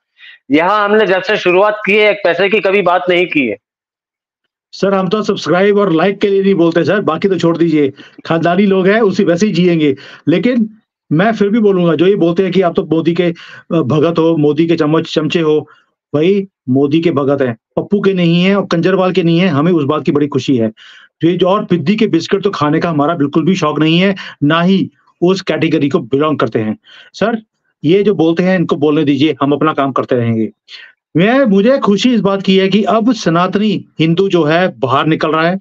यहाँ हमने जब से शुरुआत की है एक पैसे की कभी बात नहीं की है। सर हम तो सब्सक्राइब और लाइक के लिए नहीं बोलते सर, बाकी तो छोड़ दीजिए, खानदानी लोग हैं उसी वैसे ही जिएंगे। लेकिन मैं फिर भी बोलूंगा, जो ये बोलते हैं कि आप तो मोदी के भगत हो, मोदी के चम्मच चमचे हो, भाई मोदी के भगत हैं, पप्पू के नहीं है और कंजरवाल के नहीं है। हमें उस बात की बड़ी खुशी है। और पिद्दी के बिस्किट तो खाने का हमारा बिल्कुल भी शौक नहीं है, ना ही उस कैटेगरी को बिलोंग करते हैं। सर ये जो बोलते हैं इनको बोलने दीजिए, हम अपना काम करते रहेंगे। मैं मुझे खुशी इस बात की है कि अब सनातनी हिंदू जो है बाहर निकल रहा है,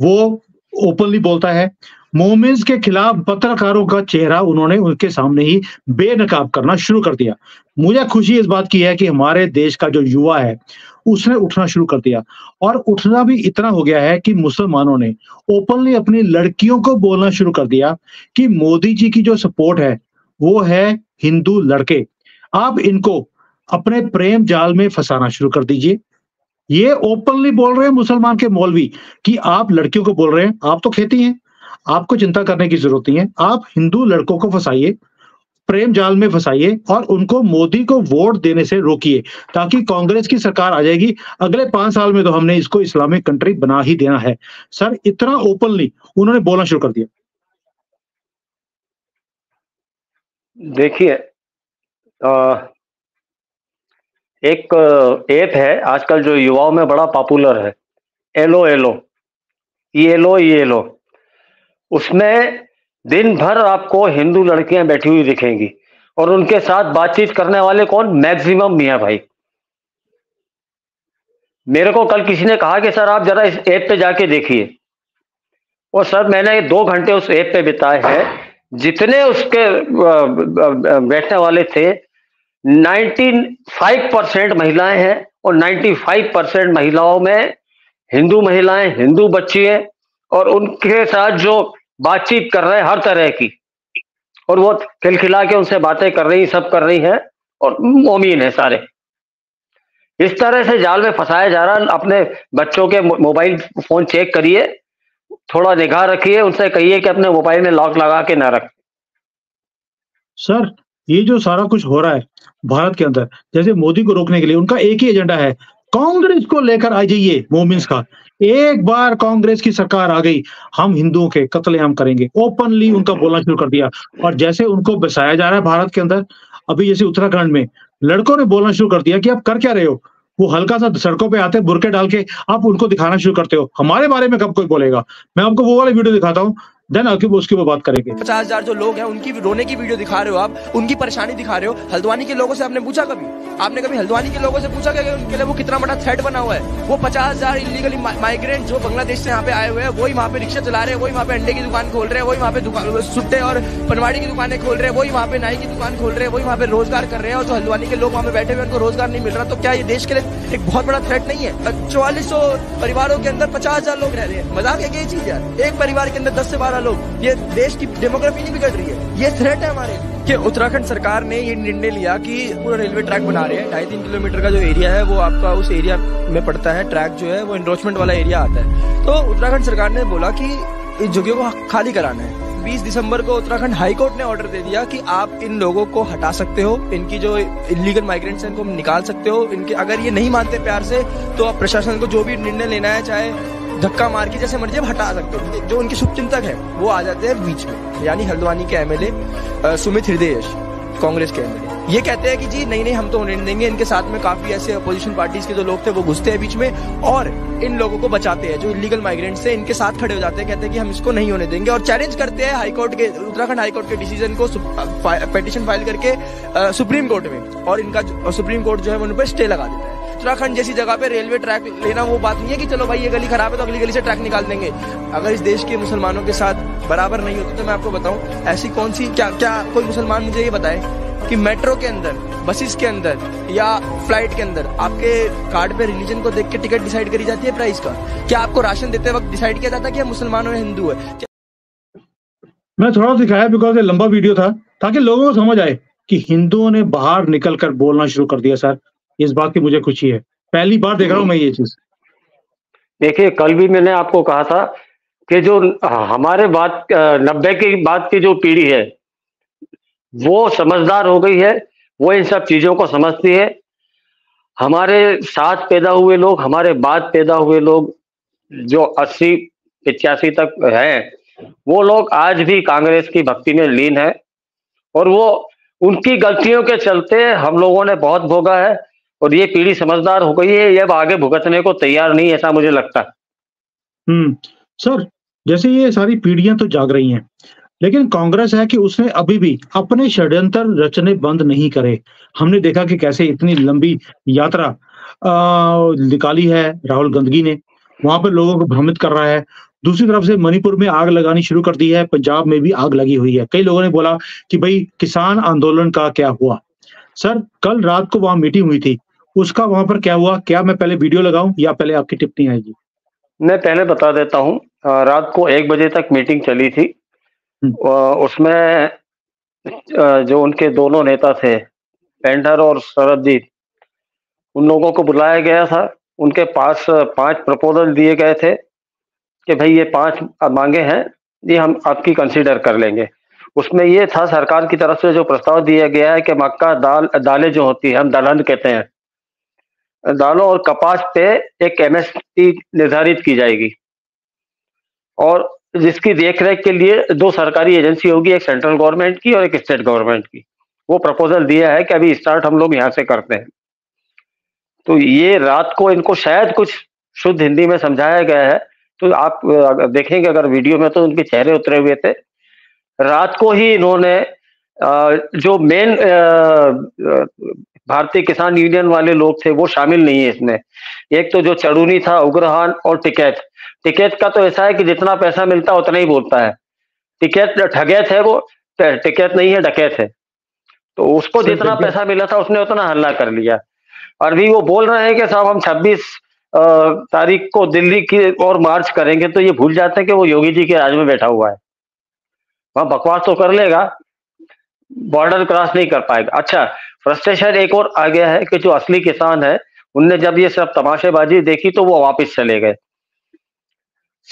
वो ओपनली बोलता है। मोमेंट्स के खिलाफ पत्रकारों का चेहरा उन्होंने उनके सामने ही बेनकाब करना शुरू कर दिया। मुझे खुशी इस बात की है कि हमारे देश का जो युवा है उसने उठना शुरू कर दिया, और उठना भी इतना हो गया है कि मुसलमानों ने ओपनली अपनी लड़कियों को बोलना शुरू कर दिया कि मोदी जी की जो सपोर्ट है वो है हिंदू लड़के, आप इनको अपने प्रेम जाल में फंसाना शुरू कर दीजिए। ये ओपनली बोल रहे हैं मुसलमान के मौलवी कि आप लड़कियों को बोल रहे हैं, आप तो खेती हैं, आपको चिंता करने की जरूरत नहीं है, आप हिंदू लड़कों को फंसाइए, प्रेम जाल में फंसाइए और उनको मोदी को वोट देने से रोकिए, ताकि कांग्रेस की सरकार आ जाएगी अगले पांच साल में तो हमने इसको इस्लामिक कंट्री बना ही देना है। सर इतना ओपनली उन्होंने बोलना शुरू कर दिया। देखिए एक ऐप है आजकल जो युवाओं में बड़ा पॉपुलर है, एलो एलो ये लो ये लो। उसमें दिन भर आपको हिंदू लड़कियां बैठी हुई दिखेंगी और उनके साथ बातचीत करने वाले कौन, मैक्सिमम मियां भाई। मेरे को कल किसी ने कहा कि सर आप जरा इस ऐप पे जाके देखिए, और सर मैंने दो घंटे उस ऐप पे बिताए हैं। जितने उसके बैठने वाले थे पचानवे परसेंट महिलाएं हैं और पचानवे परसेंट महिलाओं में हिंदू महिलाएं, हिंदू बच्ची हैं, और उनके साथ जो बातचीत कर रहे हैं हर तरह की, और वो खिलखिला के उनसे बातें कर रही सब कर रही हैं और मोमिन है सारे। इस तरह से जाल में फंसाया जा रहा है। अपने बच्चों के मोबाइल फोन चेक करिए, थोड़ा निगाह रखिए, उनसे कहिए कि अपने मोबाइल में लॉक लगा के ना रखें। सर ये जो सारा कुछ हो रहा है भारत के अंदर, जैसे मोदी को रोकने के लिए उनका एक ही एजेंडा है, कांग्रेस को लेकर आ जाइए मोमेंट्स का। एक बार कांग्रेस की सरकार आ गई, हम हिंदुओं के कत्लेआम करेंगे, ओपनली उनका बोलना शुरू कर दिया। और जैसे उनको बसाया जा रहा है भारत के अंदर, अभी जैसे उत्तराखंड में लड़कों ने बोलना शुरू कर दिया कि आप कर क्या रहे हो, वो हल्का सा सड़कों पे आते बुरके डाल के आप उनको दिखाना शुरू करते हो, हमारे बारे में कब कोई बोलेगा। मैं आपको वो वाले वीडियो दिखाता हूँ, देन आके उसके ऊपर बात करेंगे। पचास हजार जो लोग हैं उनकी रोने की वीडियो दिखा रहे हो आप, उनकी परेशानी दिखा रहे हो। हल्द्वानी के लोगों से आपने पूछा कभी, आपने कभी हल्द्वानी के लोगों से पूछा कि उनके लिए वो कितना बड़ा थ्रेट बना हुआ है? वो पचास हजार इलीगली माइग्रेंट जो बांग्लादेश से यहाँ पे आए हुए हैं, वही वहाँ पे रिक्शा चला रहे हैं, वही वहाँ पे अंडे की दुकान खोल रहे हैं, वही वहाँ पे सुट्टे और पनवाड़ी की दुकानें खोल रहे हैं, वही वहाँ पे नाई की दुकान खोल रहे हैं, वही वहाँ पे रोजगार कर रहे हैं। और जो हल्द्वानी के लोग वहाँ पे बैठे हुए उनको रोजगार नहीं मिल रहा, तो क्या ये देश के लिए एक बहुत बड़ा थ्रेट नहीं है? चौवालीस सौ परिवारों के अंदर पचास हजार लोग रह रहे हैं, मजाक है क्या चीज यार? एक परिवार के अंदर दस से बारह लोग, ये देश की डेमोग्राफी नहीं बिगड़ रही है? ये थ्रेट है हमारे कि उत्तराखंड सरकार ने ये निर्णय लिया कि पूरा रेलवे ट्रैक बना रहे हैं, ढाई तीन किलोमीटर का जो एरिया है वो आपका उस एरिया में पड़ता है, ट्रैक जो है वो एनरोचमेंट वाला एरिया आता है। तो उत्तराखंड सरकार ने बोला कि जगह को खाली कराना है। बीस दिसंबर को उत्तराखंड हाईकोर्ट ने ऑर्डर दे दिया कि आप इन लोगों को हटा सकते हो, इनकी जो इलीगल माइग्रेंट्स हैं इनको निकाल सकते हो, इनके अगर ये नहीं मानते प्यार से तो आप प्रशासन को जो भी निर्णय लेना है, चाहे धक्का मार के जैसे मर्जी हटा सकते हो। जो उनके शुभचिंतक है वो आ जाते हैं बीच में, यानी हल्द्वानी के एमएलए सुमित हृदयेश, कांग्रेस के एमएलए, ये कहते हैं कि जी नहीं नहीं हम तो होने देंगे। इनके साथ में काफी ऐसे अपोजिशन पार्टीज के जो लोग थे वो घुसते हैं बीच में और इन लोगों को बचाते हैं, जो इलीगल माइग्रेंट्स हैं इनके साथ खड़े हो जाते हैं, कहते हैं कि हम इसको नहीं होने देंगे, और चैलेंज करते हैं हाईकोर्ट के, उत्तराखंड हाईकोर्ट के डिसीजन को, पिटिशन फाइल करके आ, सुप्रीम कोर्ट में, और इनका सुप्रीम कोर्ट जो है उन पर स्टे लगा देता है। उत्तराखंड जैसी जगह पे रेलवे ट्रैक लेना वो बात नहीं है कि चलो भाई ये गली खराब है तो अगली गली से ट्रैक निकाल देंगे। अगर इस देश के मुसलमानों के साथ बराबर नहीं होती तो मैं आपको बताऊं ऐसी कौन सी, क्या क्या कोई मुसलमान मुझे ये बताए कि मेट्रो के अंदर, बसेस के अंदर या फ्लाइट के अंदर आपके कार्ड पे रिलीजन को देख के टिकट डिसाइड करी जाती है प्राइस का? क्या आपको राशन देते वक्त डिसाइड किया जाता है कि हम मुसलमान हैं हिंदू है? मैं थोड़ा दिखाया बिकॉज ये लंबा वीडियो था, ताकि लोगों को समझ आए कि हिंदुओं ने बाहर निकल कर बोलना शुरू कर दिया। सर इस बात की मुझे खुशी है, पहली बार देख रहा हूँ मैं ये चीज। देखिए कल भी मैंने आपको कहा था कि जो हमारे बात नब्बे की बात की जो पीढ़ी है वो समझदार हो गई है, वो इन सब चीजों को समझती है। हमारे साथ पैदा हुए लोग, हमारे बाद पैदा हुए लोग जो अस्सी पिचासी तक हैं, वो लोग आज भी कांग्रेस की भक्ति में लीन है, और वो उनकी गलतियों के चलते हम लोगों ने बहुत भोगा है, और ये पीढ़ी समझदार हो गई है, ये अब आगे भुगतने को तैयार नहीं, ऐसा मुझे लगता है। हम्म सर, जैसे ये सारी पीढ़ियां तो जाग रही हैं, लेकिन कांग्रेस है कि उसने अभी भी अपने षड्यंत्र रचने बंद नहीं करे। हमने देखा कि कैसे इतनी लंबी यात्रा आ, निकाली है राहुल गांधी ने, वहां पर लोगों को भ्रमित कर रहा है। दूसरी तरफ से मणिपुर में आग लगानी शुरू कर दी है, पंजाब में भी आग लगी हुई है। कई लोगों ने बोला कि भाई किसान आंदोलन का क्या हुआ? सर कल रात को वहां मीटिंग हुई थी, उसका वहां पर क्या हुआ, क्या मैं पहले वीडियो लगाऊं या पहले आपकी टिप्पणी आएगी? मैं पहले बता देता हूँ, रात को एक बजे तक मीटिंग चली थी, उसमें जो उनके दोनों नेता थे पेंडर और सरबजीत, उन लोगों को बुलाया गया था। उनके पास पांच प्रपोजल दिए गए थे कि भाई ये पांच मांगे हैं, ये हम आपकी कंसीडर कर लेंगे। उसमें ये था सरकार की तरफ से जो प्रस्ताव दिया गया है कि मक्का दाल दालें जो होती है, हम दलहन कहते हैं, दालों और कपास पे एक एमएसपी निर्धारित की जाएगी, और जिसकी देखरेख के लिए दो सरकारी एजेंसी होगी, एक सेंट्रल गवर्नमेंट की और एक स्टेट गवर्नमेंट की। वो प्रपोजल दिया है कि अभी स्टार्ट हम लोग यहाँ से करते हैं। तो ये रात को इनको शायद कुछ शुद्ध हिंदी में समझाया गया है, तो आप देखेंगे अगर वीडियो में तो उनके चेहरे उतरे हुए थे। रात को ही इन्होंने जो मेन भारतीय किसान यूनियन वाले लोग थे वो शामिल नहीं है इसमें। एक तो जो चड़ूनी था, उग्रहान और टिकैत, टिकैत का तो ऐसा है कि जितना पैसा मिलता है उतना ही बोलता है। टिकैत ठगैत है, वो टिकैत नहीं है डकैत है। तो उसको जितना पैसा मिला था उसने उतना हल्ला कर लिया। और भी वो बोल रहे हैं कि साहब हम छब्बीस तारीख को दिल्ली की ओर मार्च करेंगे, तो ये भूल जाते हैं कि वो योगी जी के राज में बैठा हुआ है, वहां बकवास तो कर लेगा, बॉर्डर क्रॉस नहीं कर पाएगा। अच्छा, फ्रस्ट्रेशन एक और आ गया है कि जो असली किसान है उनने जब ये सब तमाशेबाजी देखी तो वो वापस चले गए।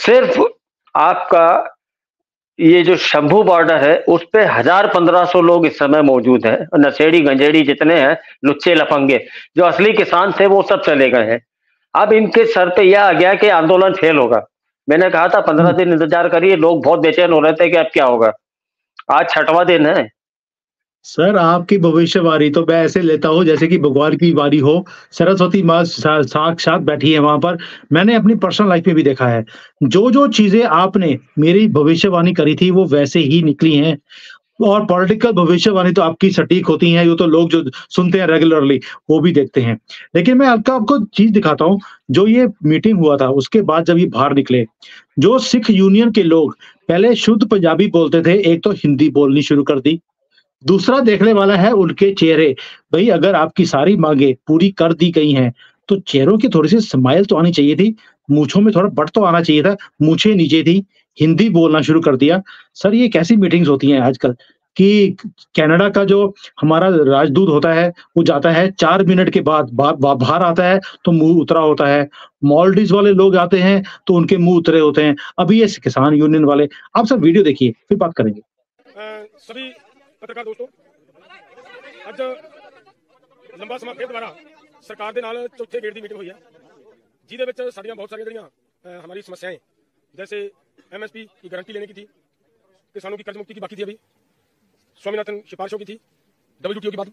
सिर्फ आपका ये जो शंभू बॉर्डर है उस पे हजार पंद्रह सौ लोग इस समय मौजूद हैं, नशेड़ी गंजेड़ी जितने हैं, लुच्चे लफंगे, जो असली किसान थे वो सब चले गए हैं। अब इनके सर पे यह आ गया कि आंदोलन फेल होगा। मैंने कहा था पंद्रह दिन इंतजार करिए, लोग बहुत बेचैन हो रहे थे कि अब क्या होगा। आज छठवां दिन है। सर आपकी भविष्यवाणी तो मैं ऐसे लेता हूँ जैसे कि भगवान की वारी हो, सरस्वती माँ साक्षात बैठी है वहां पर। मैंने अपनी पर्सनल लाइफ में भी देखा है, जो जो चीजें आपने मेरी भविष्यवाणी करी थी वो वैसे ही निकली हैं। और पॉलिटिकल भविष्यवाणी तो आपकी सटीक होती है, ये तो लोग जो सुनते हैं रेगुलरली वो भी देखते हैं। लेकिन मैं आपका आपको चीज दिखाता हूँ, जो ये मीटिंग हुआ था उसके बाद जब ये बाहर निकले, जो सिख यूनियन के लोग पहले शुद्ध पंजाबी बोलते थे, एक तो हिंदी बोलनी शुरू कर दी। दूसरा देखने वाला है उनके चेहरे। भाई अगर आपकी सारी मांगे पूरी कर दी गई हैं तो चेहरों की थोड़ी सी स्माइल तो आनी चाहिए थी, मूंछों में थोड़ा बढ़त तो आना चाहिए था, मूंछें नीचे थी, हिंदी बोलना शुरू कर दिया। सर ये कैसी मीटिंग्स होती हैं आजकल कि कनाडा का जो हमारा राजदूत होता है वो जाता है, चार मिनट के बाद बाहर आता है तो मुंह उतरा होता है। मॉलडीज वाले लोग आते हैं तो उनके मुंह उतरे होते हैं। अभी ये किसान यूनियन वाले, आप सब वीडियो देखिए फिर बात करेंगे। सभी पत्रकार दोस्तों, आज लंबा समा फिर दोबारा सरकार के नाल चौथे गेट की मीटिंग हुई है, जिहदे विच साडियां बहुत सारियां जिहड़ियां हमारी समस्याएं, जैसे एमएसपी की गारंटी लेने की थी, किसानों की कर्ज मुक्ति की बाकी थी, अभी स्वामीनाथन सिफारिशों की थी, डब्ल्यूटीओ की बात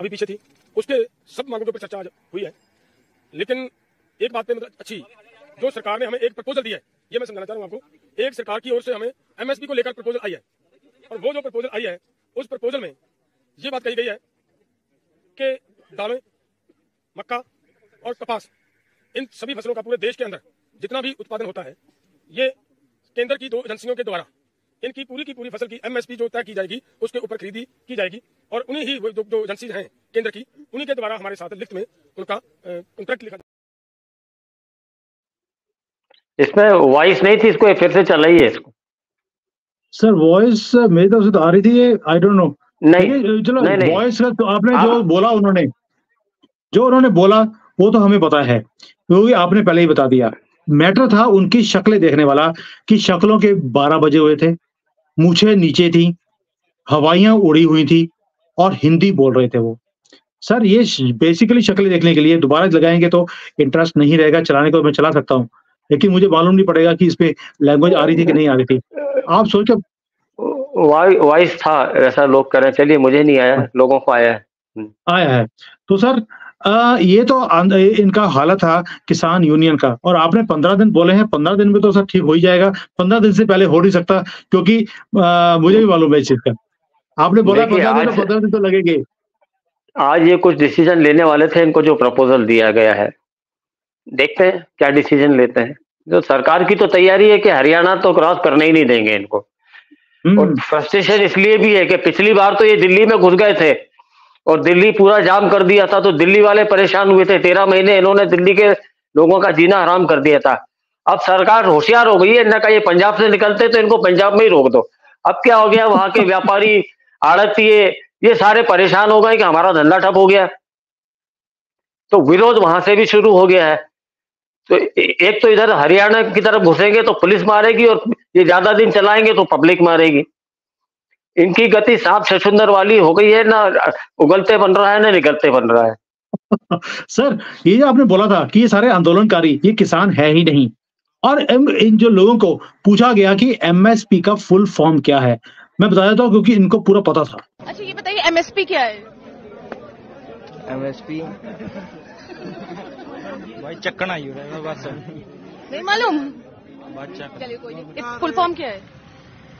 अभी पीछे थी, उसके सब मांगों के ऊपर चर्चा आज हुई है। लेकिन एक बात पे मतलब अच्छी, जो सरकार ने हमें एक प्रपोजल दिया है, ये मैं समझाना चाह रहा हूँ आपको। एक सरकार की ओर से हमें एमएसपी को लेकर प्रपोजल आई है, और वो जो प्रपोजल आई है उस प्रपोजल में ये बात कही गई है कि दालें, मक्का और कपास, इन सभी फसलों का पूरे देश के अंदर जितना भी उत्पादन होता है, ये केंद्र की दो एजेंसियों के द्वारा इनकी पूरी की पूरी फसल की एमएसपी जो तय की जाएगी उसके ऊपर खरीदी की जाएगी, और उन्हीं ही जो, जो एजेंसीज हैं केंद्र की, उन्हीं के द्वारा हमारे साथ लिखित में उनका कॉन्ट्रैक्ट लिखा। इसमें वॉइस नहीं थी, इसको फिर से चलाइए इसको। सर वॉइस मेरी तरफ से तो आ रही थी, आई डोंट नो। नहीं चलो वॉइस का तो आपने आप... जो बोला उन्होंने जो उन्होंने बोला वो तो हमें पता है, क्योंकि आपने पहले ही बता दिया। मैटर था उनकी शक्लें देखने वाला कि शक्लों के बारह बजे हुए थे, मूछें नीचे थी, हवाइयां उड़ी हुई थी और हिंदी बोल रहे थे वो। सर ये बेसिकली शक्लें देखने के लिए, दोबारा लगाएंगे तो इंटरेस्ट नहीं रहेगा चलाने को। मैं चला सकता हूँ लेकिन मुझे मालूम नहीं पड़ेगा कि इसमें लैंग्वेज आ रही थी कि नहीं आ रही थी। आप सोचो वॉइस था, ऐसा लोग करें। चलिए मुझे नहीं आया, लोगों को आया है आया है तो सर आ, ये तो इनका हालत था किसान यूनियन का। और आपने पंद्रह दिन बोले हैं, पंद्रह दिन में तो सर ठीक हो ही जाएगा, पंद्रह दिन से पहले हो नहीं सकता, क्योंकि आ, मुझे भी मालूम है इस चीज का। आपने बोला पंद्रह दिन, पंद्रह दिन तो लगेंगे। आज ये कुछ डिसीजन लेने वाले थे, इनको जो प्रपोजल दिया गया है देखते हैं क्या डिसीजन लेते हैं। जो सरकार की तो तैयारी है कि हरियाणा तो क्रॉस करने ही नहीं देंगे इनको। और फ्रस्ट्रेशन इसलिए भी है कि पिछली बार तो ये दिल्ली में घुस गए थे और दिल्ली पूरा जाम कर दिया था, तो दिल्ली वाले परेशान हुए थे। तेरह महीने इन्होंने दिल्ली के लोगों का जीना हराम कर दिया था। अब सरकार होशियार हो गई है, इन्होंने कहा ये पंजाब से निकलते तो इनको पंजाब में ही रोक दो। अब क्या हो गया, वहां के व्यापारी, आढ़ती, ये ये सारे परेशान हो गए कि हमारा धंधा ठप हो गया, तो विरोध वहां से भी शुरू हो गया है। तो एक तो इधर हरियाणा की तरफ घुसेंगे तो पुलिस मारेगी, और ये ज्यादा दिन चलाएंगे तो पब्लिक मारेगी। इनकी गति सांप सछुंदर वाली हो गई है, ना उगलते बन रहा है ना निकलते बन रहा है। सर ये जो आपने बोला था कि ये सारे आंदोलनकारी ये किसान है ही नहीं, और इन जो लोगों को पूछा गया कि एमएसपी का फुल फॉर्म क्या है, मैं बता देता हूँ क्योंकि इनको पूरा पता था। अच्छा ये बताइए एमएसपी क्या है? एमएसपी भाई चक्कना ही रहा बात सर, नहीं मालूम फुल फॉर्म क्या है।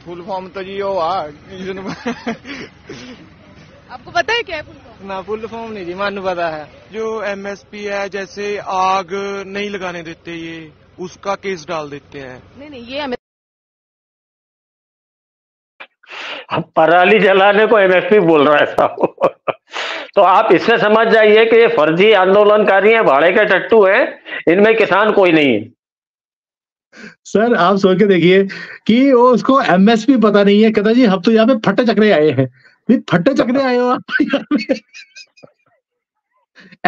फुल फॉर्म तो जी वो आपको पता है क्या है फुल फॉर्म? ना फुल फॉर्म नहीं जी, मानू पता है। जो एमएसपी है, जैसे आग नहीं लगाने देते ये, उसका केस डाल देते हैं। नहीं नहीं ये एमएसपी, पराली जलाने को एमएसपी बोल रहा है साहब। तो आप इससे समझ जाइए कि ये फर्जी आंदोलनकारी है, भाड़े के टट्टू है, इनमें किसान कोई नहीं है। सर आप सोच के देखिए कि वो उसको एमएसपी पता नहीं है, कहता जी हम तो यहाँ पे फट्टे चकरे आए हैं। फट्टे चकरे आए हो आप?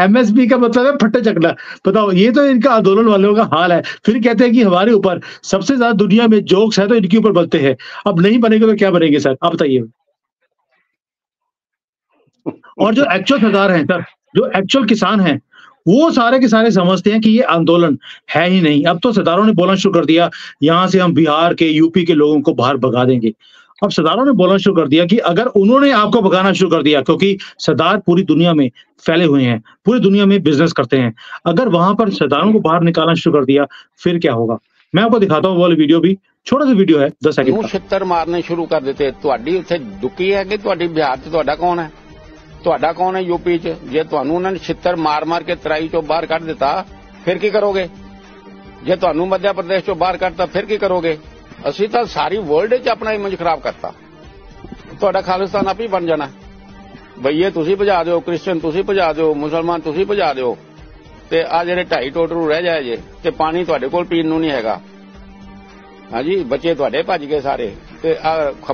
एमएसपी का मतलब है फट्टे चकना। बताओ ये तो इनका आंदोलन वालों का हाल है। फिर कहते हैं कि हमारे ऊपर सबसे ज्यादा दुनिया में जोक्स है तो इनके ऊपर बनते हैं। अब नहीं बनेंगे तो क्या बनेंगे सर आप बताइए। और जो एक्चुअल सरदार है सर, जो एक्चुअल किसान है वो सारे के सारे समझते हैं कि ये आंदोलन है ही नहीं। अब तो सरदारों ने बोलना शुरू कर दिया यहाँ से हम बिहार के यूपी के लोगों को बाहर भगा देंगे। अब सरदारों ने बोलना शुरू कर दिया कि अगर उन्होंने आपको भगाना शुरू कर दिया, क्योंकि सरदार पूरी दुनिया में फैले हुए हैं, पूरी दुनिया में बिजनेस करते हैं, अगर वहां पर सरदारों को बाहर निकालना शुरू कर दिया फिर क्या होगा। मैं आपको दिखाता हूँ वो वाली वीडियो भी, छोटा सा वीडियो है दस सेकंड। छितर मारने शुरू कर देते उत्थे दुखी है कि बिहार से कौन है, ਤੁਹਾਡਾ ਕੌਣ ਹੈ ਯੂਪੀ ਚ। ਜੇ ਤੁਹਾਨੂੰ ਉਹਨਾਂ ਨੇ ਛਿੱਤਰ ਮਾਰ ਮਾਰ ਕੇ ਤਰਾਈ ਚੋਂ ਬਾਹਰ ਕੱਢ ਦਿੱਤਾ ਫਿਰ ਕੀ ਕਰੋਗੇ? ਜੇ ਤੁਹਾਨੂੰ ਮੱਧ ਪ੍ਰਦੇਸ਼ ਚੋਂ ਬਾਹਰ ਕੱਢਤਾ ਫਿਰ ਕੀ ਕਰੋਗੇ? ਅਸੀਂ ਤਾਂ ਸਾਰੀ ਵਰਲਡ ਚ ਆਪਣਾ ਇਮੇਜ ਖਰਾਬ ਕਰਤਾ। ਤੁਹਾਡਾ ਖਾਲਿਸਤਾਨ ਆਪ ਹੀ ਬਣ ਜਾਣਾ। ਬਈਏ ਤੁਸੀਂ ਭਜਾ ਦਿਓ, ਕ੍ਰਿਸਚਨ ਤੁਸੀਂ ਭਜਾ ਦਿਓ, ਮੁਸਲਮਾਨ ਤੁਸੀਂ ਭਜਾ ਦਿਓ, ਤੇ ਆ ਜਿਹੜੇ ਢਾਈ ਟੋਟਰੂ ਰਹਿ ਜਾਏ ਜੇ ਤੇ ਪਾਣੀ ਤੁਹਾਡੇ ਕੋਲ ਪੀਣ ਨੂੰ ਨਹੀਂ ਹੈਗਾ। ਹਾਂਜੀ, ਬੱਚੇ ਤੁਹਾਡੇ ਭੱਜ ਗਏ ਸਾਰੇ ਤੇ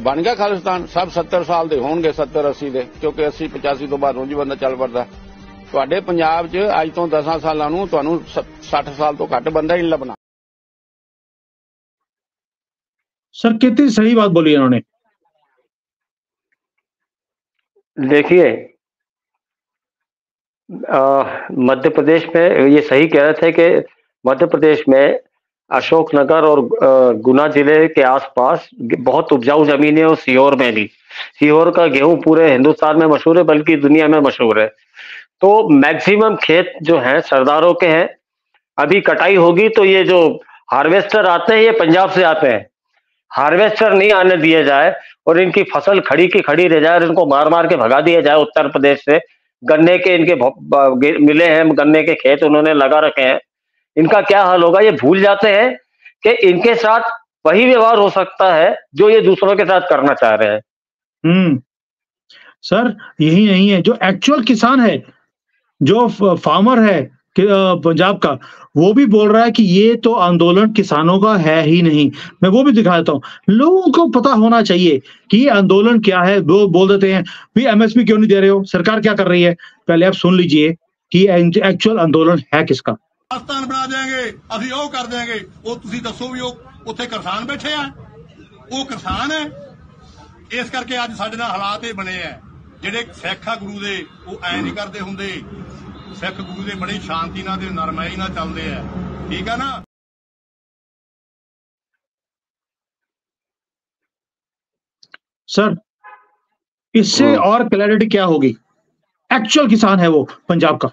ਬਣ ਗਿਆ ਖਾਲਿਸਤਾਨ। ਸਭ सत्तर ਸਾਲ ਦੇ ਹੋਣਗੇ, सत्तर अस्सी ਦੇ, ਕਿਉਂਕਿ अस्सी पचासी ਤੋਂ ਬਾਅਦ ਰੋਜੀ ਬੰਦਾ ਚੱਲ ਪੜਦਾ। ਤੁਹਾਡੇ ਪੰਜਾਬ 'ਚ ਅੱਜ ਤੋਂ दस ਸਾਲਾਂ ਨੂੰ ਤੁਹਾਨੂੰ साठ ਸਾਲ ਤੋਂ ਘੱਟ ਬੰਦਾ ਹੀ ਨਹੀਂ ਲੱਭਣਾ। सर कितनी सही बात बोली इन्होंने। देखिए मध्य प्रदेश में ये सही कह रहे थे कि मध्य प्रदेश में अशोकनगर और गुना जिले के आसपास बहुत उपजाऊ जमीन है और सीहोर में भी। सीहोर का गेहूं पूरे हिंदुस्तान में मशहूर है, बल्कि दुनिया में मशहूर है। तो मैक्सिमम खेत जो है सरदारों के हैं। अभी कटाई होगी तो ये जो हार्वेस्टर आते हैं ये पंजाब से आते हैं। हार्वेस्टर नहीं आने दिया जाए और इनकी फसल खड़ी की खड़ी रह जाए और इनको मार मार के भगा दिया जाए उत्तर प्रदेश से। गन्ने के इनके मिले हैं, गन्ने के खेत उन्होंने लगा रखे हैं, इनका क्या हाल होगा ये भूल जाते हैं कि इनके साथ वही व्यवहार हो सकता है जो ये दूसरों के साथ करना चाह रहे हैं। हम्म सर यही नहीं है, जो एक्चुअल किसान है, जो फार्मर है पंजाब का, वो भी बोल रहा है कि ये तो आंदोलन किसानों का है ही नहीं। मैं वो भी दिखा देता हूँ। लोगों को पता होना चाहिए कि ये आंदोलन क्या है। वो बोल देते हैं भी एमएसपी क्यों नहीं दे रहे हो, सरकार क्या कर रही है। पहले आप सुन लीजिए कि एक्चुअल आंदोलन है किसका। ਪਾਕਿਸਤਾਨ ਬਣਾ ਦੇਾਂਗੇ ਅਸੀਂ, ਉਹ ਕਰ ਦੇਾਂਗੇ। ਉਹ ਤੁਸੀਂ ਦੱਸੋ ਵੀ ਉਹ ਉੱਥੇ ਕਿਸਾਨ ਬੈਠੇ ਆ, ਉਹ ਕਿਸਾਨ ਹੈ। ਇਸ ਕਰਕੇ ਅੱਜ ਸਾਡੇ ਨਾਲ ਹਾਲਾਤ ਇਹ ਬਣੇ ਆ। ਜਿਹੜੇ ਸਿੱਖਾ ਗੁਰੂ ਦੇ ਉਹ ਐ ਨਹੀਂ ਕਰਦੇ ਹੁੰਦੇ। ਸਿੱਖ ਗੁਰੂ ਦੇ ਬੜੀ ਸ਼ਾਂਤੀ ਨਾਲ ਤੇ ਨਰਮਾਈ ਨਾਲ ਚੱਲਦੇ ਆ, ਠੀਕ ਆ ਨਾ। ਸਰ इससे और क्लैरिटी क्या होगी। एक्चुअल किसान है वो पंजाब का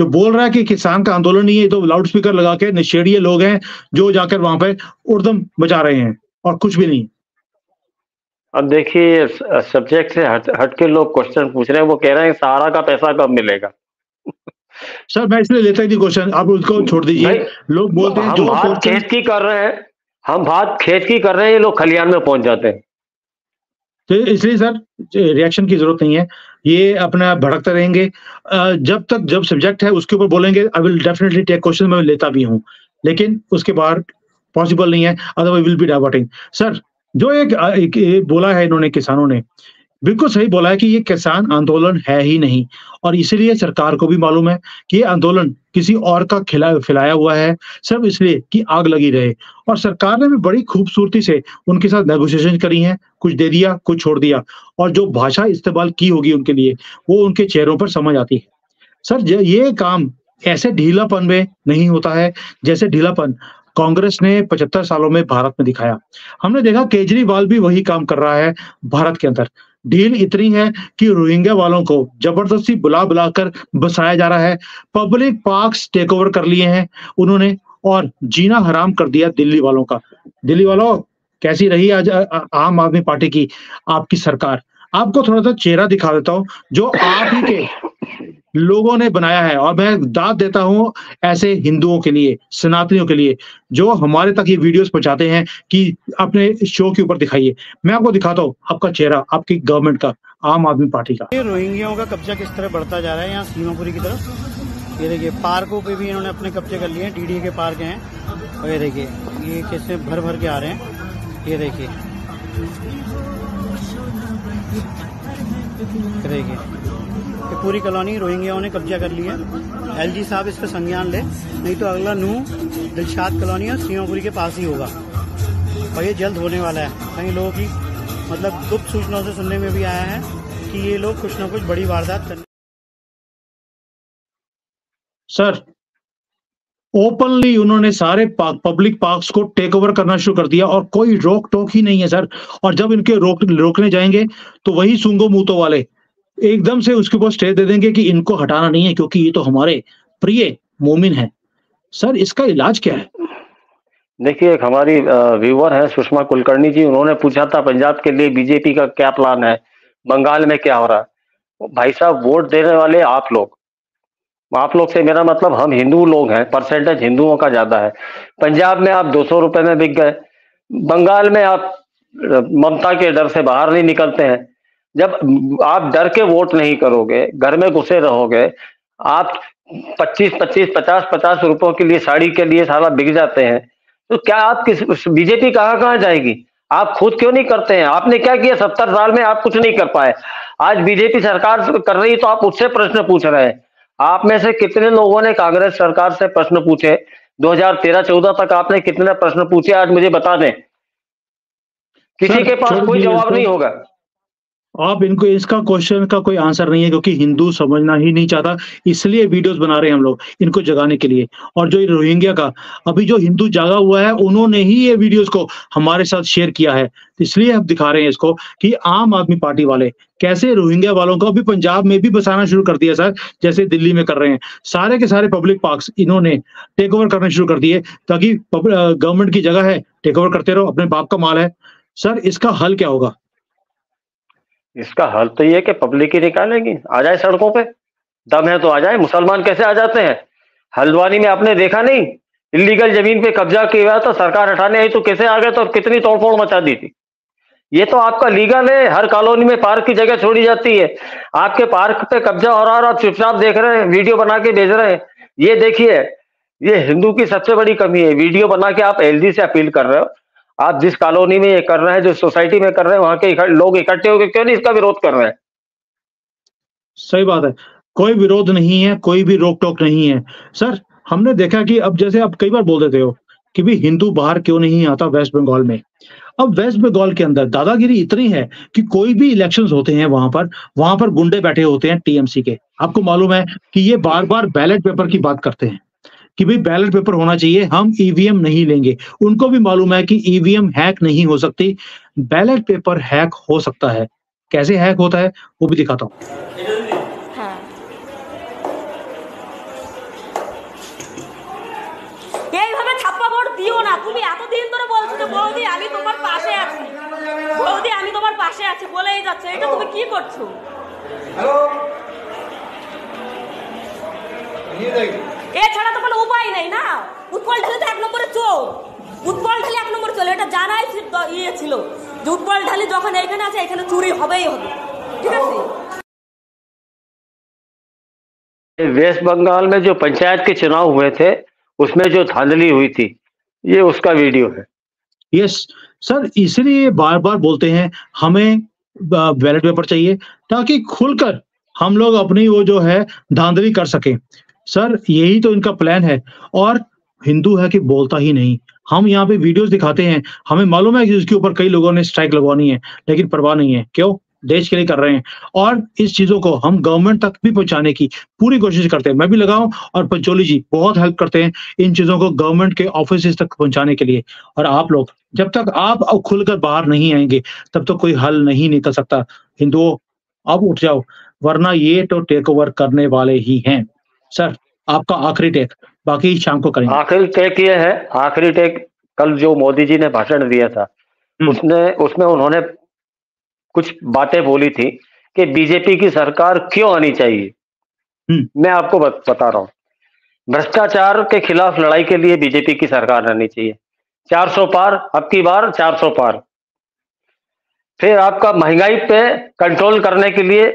जो बोल रहा है कि किसान का आंदोलन नहीं है, तो लाउड स्पीकर लगा के निषेधीय लोग हैं जो जाकर वहां पे उर्दम बजा रहे हैं और कुछ भी नहीं। अब देखिए सब्जेक्ट से हट हट के लोग क्वेश्चन पूछ रहे हैं। वो कह रहे हैं सहारा का पैसा कब मिलेगा। सर मैं इसलिए लेता ही नहीं क्वेश्चन, आप उसको छोड़ दीजिए। लोग बोलते हैं जो बात खेत की कर रहे हैं, हम बात खेत की कर रहे हैं, ये लोग खलियान में पहुंच जाते हैं। तो इसलिए सर रिएक्शन की जरूरत नहीं है, ये अपना भड़कते रहेंगे जब तक। जब सब्जेक्ट है उसके ऊपर बोलेंगे, I will definitely take question, मैं लेता भी हूँ, लेकिन उसके बाहर पॉसिबल नहीं है, otherwise will be diverting. Sir जो एक, एक, एक बोला है इन्होंने, किसानों ने बिल्कुल सही बोला है कि ये किसान आंदोलन है ही नहीं। और इसीलिए सरकार को भी मालूम है कि ये आंदोलन किसी और का खिला फैलाया हुआ है, सिर्फ इसलिए कि आग लगी रहे। और सरकार ने भी बड़ी खूबसूरती से उनके साथ नेगोशिएशन करी है, कुछ दे दिया कुछ छोड़ दिया। और जो भाषा इस्तेमाल की होगी उनके लिए वो उनके चेहरों पर समझ आती है। सर ये काम ऐसे ढीलापन में नहीं होता है जैसे ढीलापन कांग्रेस ने पचहत्तर सालों में भारत में दिखाया। हमने देखा केजरीवाल भी वही काम कर रहा है भारत के अंदर। डील इतनी है कि रोहिंग्या वालों को जबरदस्ती बुला बुलाकर बसाया जा रहा है। पब्लिक पार्क्स टेक ओवर कर लिए हैं उन्होंने और जीना हराम कर दिया दिल्ली वालों का। दिल्ली वालों कैसी रही आज आम आदमी पार्टी की आपकी सरकार। आपको थोड़ा सा चेहरा दिखा देता हूं जो आप ही के लोगों ने बनाया है। और मैं दाद देता हूं ऐसे हिंदुओं के लिए, सनातनियों के लिए जो हमारे तक ये वीडियोस पहुंचाते हैं कि अपने शो के ऊपर दिखाइए। मैं आपको दिखाता हूं आपका चेहरा, आपकी गवर्नमेंट का, आम आदमी पार्टी का। रोहिंग्याओं का कब्जा किस तरह बढ़ता जा रहा है यहाँ सीमापुरी की तरफ। ये देखिए पार्कों पे भी इन्होंने अपने कब्जे कर लिए हैं। डीडीए के पार्क हैं और ये देखिए ये कैसे भर भर के आ रहे हैं। ये देखिए देखिए कि पूरी कॉलोनी रोहिंग्याओं ने कब्जा कर लिया है। एलजी साहब इस पर संज्ञान ले, नहीं तो अगला नू दिलशाद कॉलोनी और सीमापुरी के पास ही होगा और ये जल्द होने वाला है। कई लोगों की मतलब गुप्त सूचनाओं से सुनने में भी आया है कि ये लोग कुछ ना कुछ बड़ी वारदात कर सर ओपनली उन्होंने सारे पार्क पब्लिक पार्क्स को टेक ओवर करना शुरू कर दिया और कोई रोक टोक ही नहीं है सर। और जब इनके रोक रोकने जाएंगे तो वही सूंगो मूतो वाले एकदम से उसके ऊपर स्टे दे देंगे कि इनको हटाना नहीं है क्योंकि ये तो हमारे प्रिय मोमिन है। सर इसका इलाज क्या है? देखिए एक हमारी व्यूअर है सुषमा कुलकर्णी जी, उन्होंने पूछा था पंजाब के लिए बीजेपी का क्या प्लान है, बंगाल में क्या हो रहा है। भाई साहब वोट देने वाले आप लोग, आप लोग से मेरा मतलब हम हिंदू लोग हैं, परसेंटेज हिंदुओं का ज्यादा है। पंजाब में आप दो सौ रुपए में बिक गए, बंगाल में आप ममता के डर से बाहर नहीं निकलते हैं। जब आप डर के वोट नहीं करोगे, घर में घुसे रहोगे, आप पच्चीस पच्चीस पचास पचास रुपयों के लिए साड़ी के लिए साला बिक जाते हैं, तो क्या आप किस बीजेपी कहाँ कहाँ जाएगी? आप खुद क्यों नहीं करते हैं? आपने क्या किया सत्तर साल में? आप कुछ नहीं कर पाए। आज बीजेपी सरकार कर रही तो आप उससे प्रश्न पूछ रहे हैं। आप में से कितने लोगों ने कांग्रेस सरकार से प्रश्न पूछे? दो हजार तेरह चौदह तक आपने कितने प्रश्न पूछे आज मुझे बता दें। किसी के पास कोई जवाब नहीं होगा। आप इनको इसका क्वेश्चन का कोई आंसर नहीं है क्योंकि हिंदू समझना ही नहीं चाहता, इसलिए वीडियोस बना रहे हैं हम लोग इनको जगाने के लिए। और जो रोहिंग्या का अभी जो हिंदू जागा हुआ है उन्होंने ही ये वीडियोस को हमारे साथ शेयर किया है, इसलिए हम दिखा रहे हैं इसको कि आम आदमी पार्टी वाले कैसे रोहिंग्या वालों को भी पंजाब में भी बसाना शुरू कर दिया सर, जैसे दिल्ली में कर रहे हैं। सारे के सारे पब्लिक पार्क्स इन्होंने टेक ओवर करने शुरू कर दिए ताकि गवर्नमेंट की जगह है टेक ओवर करते रहो, अपने बाप का माल है। सर इसका हल क्या होगा? इसका हल तो ये कि पब्लिक ही निकालेगी, आ जाए सड़कों पे, दम है तो आ जाए। मुसलमान कैसे आ जाते हैं? हल्द्वानी में आपने देखा नहीं इलीगल जमीन पे कब्जा किया था, सरकार हटाने आई तो कैसे आ गए, तो कितनी तोड़फोड़ मचा दी थी। ये तो आपका लीगल है, हर कॉलोनी में पार्क की जगह छोड़ी जाती है, आपके पार्क पे कब्जा हो रहा है और आप चुपचाप देख रहे हैं, वीडियो बना के भेज रहे हैं। ये देखिए ये हिंदू की सबसे बड़ी कमी है, वीडियो बना के आप एल जी से अपील कर रहे हो। आप जिस कॉलोनी में ये कर रहे हैं, जो सोसाइटी में कर रहे हैं, वहां के लोग इकट्ठे होकर क्यों नहीं इसका विरोध कर रहे हैं? सही बात है, कोई विरोध नहीं है, कोई भी रोक टोक नहीं है। सर हमने देखा कि अब जैसे आप कई बार बोल देते हो कि भी हिंदू बाहर क्यों नहीं आता वेस्ट बंगाल में, अब वेस्ट बंगाल के अंदर दादागिरी इतनी है कि कोई भी इलेक्शंस होते हैं वहां पर वहां पर गुंडे बैठे होते हैं टीएमसी के। आपको मालूम है कि ये बार बार बैलेट पेपर की बात करते हैं कि भाई बैलेट पेपर होना चाहिए, हम ईवीएम नहीं लेंगे। उनको भी मालूम है कि ईवीएम हैक नहीं हो सकती, बैलेट पेपर हैक हो सकता है। कैसे हैक होता है वो भी दिखाता हूँ। हाँ। छापा भोट दियो ना तुम এতদিন ধরে বলছো যে বৌদি আমি তোমার পাশে আছি, বৌদি আমি তোমার পাশে আছি বলেই যাচ্ছে, এটা তুমি কি করছো? হ্যালো নিয়ে দেখো এছাড়া তো কোনো উপায় নাই না। উৎপল ঢালি তো এক নম্বরে চোর, উৎপল ঢালি এক নম্বরে চোর, এটা জানাই ইয়ে ছিল যে উৎপল ঢালি যখন এখানে আছে এখানে চুরি হবেই হবে, ঠিক আছে। वेस्ट बंगाल में जो पंचायत के चुनाव हुए थे उसमें जो धांधली हुई थी ये उसका वीडियो है। यस सर, इसलिए बार बार बोलते हैं हमें बैलेट पेपर चाहिए ताकि खुलकर हम लोग अपनी वो जो है धांधली कर सके। सर यही तो इनका प्लान है। और हिंदू है कि बोलता ही नहीं, हम यहाँ पे वीडियोस दिखाते हैं, हमें मालूम है कि इसके ऊपर कई लोगों ने स्ट्राइक लगवानी है लेकिन परवाह नहीं है, क्यों? देश के लिए कर रहे हैं। और इस चीजों को हम गवर्नमेंट तक भी पहुंचाने की पूरी कोशिश करते हैं, मैं भी लगाऊं और पंचोली जी बहुत हेल्प करते हैं इन चीजों को गवर्नमेंट के ऑफिस तक पहुंचाने के लिए। और आप लोग जब तक आप खुलकर बाहर नहीं आएंगे तब तक तो कोई हल नहीं निकल सकता। हिंदुओं अब उठ जाओ वरना ये तो टेक ओवर करने वाले ही हैं। सर आपका आखिरी टेक, बाकी शाम को करेंगे। आखिरी टेक ये है, आखिरी टेक कल जो मोदी जी ने भाषण दिया था उसने उसमें उन्होंने कुछ बातें बोली थी कि बीजेपी की सरकार क्यों आनी चाहिए। मैं आपको बता रहा हूं, भ्रष्टाचार के खिलाफ लड़ाई के लिए बीजेपी की सरकार आनी चाहिए। चार सौ पार, अब की बार चार सौ पार। फिर आपका महंगाई पे कंट्रोल करने के लिए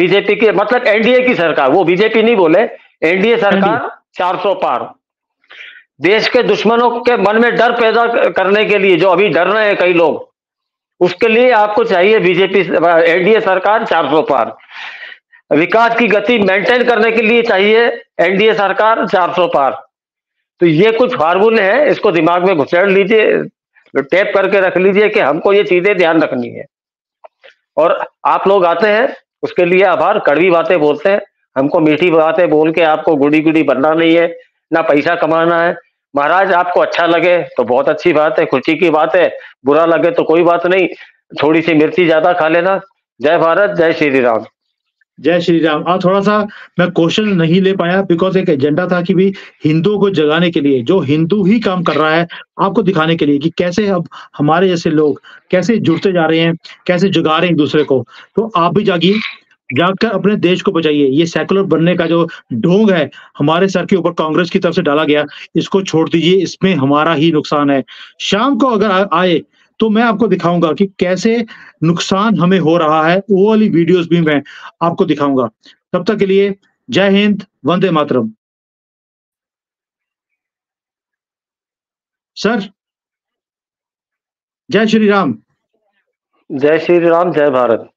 बीजेपी के मतलब एनडीए की सरकार, वो बीजेपी नहीं बोले, एनडीए सरकार चार सौ पार। देश के दुश्मनों के मन में डर पैदा करने के लिए जो अभी डर रहे हैं कई लोग, उसके लिए आपको चाहिए बीजेपी एनडीए सरकार चार सौ पार। विकास की गति मेंटेन करने के लिए चाहिए एनडीए सरकार चार सौ पार। तो ये कुछ फार्मूले हैं, इसको दिमाग में घुसेड़ लीजिए, टैप करके रख लीजिए कि हमको ये चीजें ध्यान रखनी है। और आप लोग आते हैं उसके लिए आभार, कड़वी बातें बोलते हैं, हमको मीठी बातें बोल के आपको गुड़ी गुड़ी बनना नहीं है, ना पैसा कमाना है। महाराज आपको अच्छा लगे तो बहुत अच्छी बात है, खुशी की बात है, बुरा लगे तो कोई बात नहीं, थोड़ी सी मिर्ची ज्यादा खा लेना। जय भारत, जय श्री राम। जय श्री राम। और थोड़ा सा मैं क्वेश्चन नहीं ले पाया बिकॉज एक एजेंडा था कि भी हिंदुओं को जगाने के लिए, जो हिंदू ही काम कर रहा है आपको दिखाने के लिए कि कैसे अब हमारे जैसे लोग कैसे जुड़ते जा रहे हैं, कैसे जगा रहे हैं एक दूसरे को। तो आप भी जागिए, जाकर अपने देश को बचाइए। ये सेकुलर बनने का जो ढोंग है हमारे सर के ऊपर कांग्रेस की तरफ से डाला गया, इसको छोड़ दीजिए, इसमें हमारा ही नुकसान है। शाम को अगर आए तो मैं आपको दिखाऊंगा कि कैसे नुकसान हमें हो रहा है, वो वाली वीडियोस भी मैं आपको दिखाऊंगा। तब तक के लिए जय हिंद, वंदे मातरम। सर जय श्री राम। जय श्री राम, जय भारत।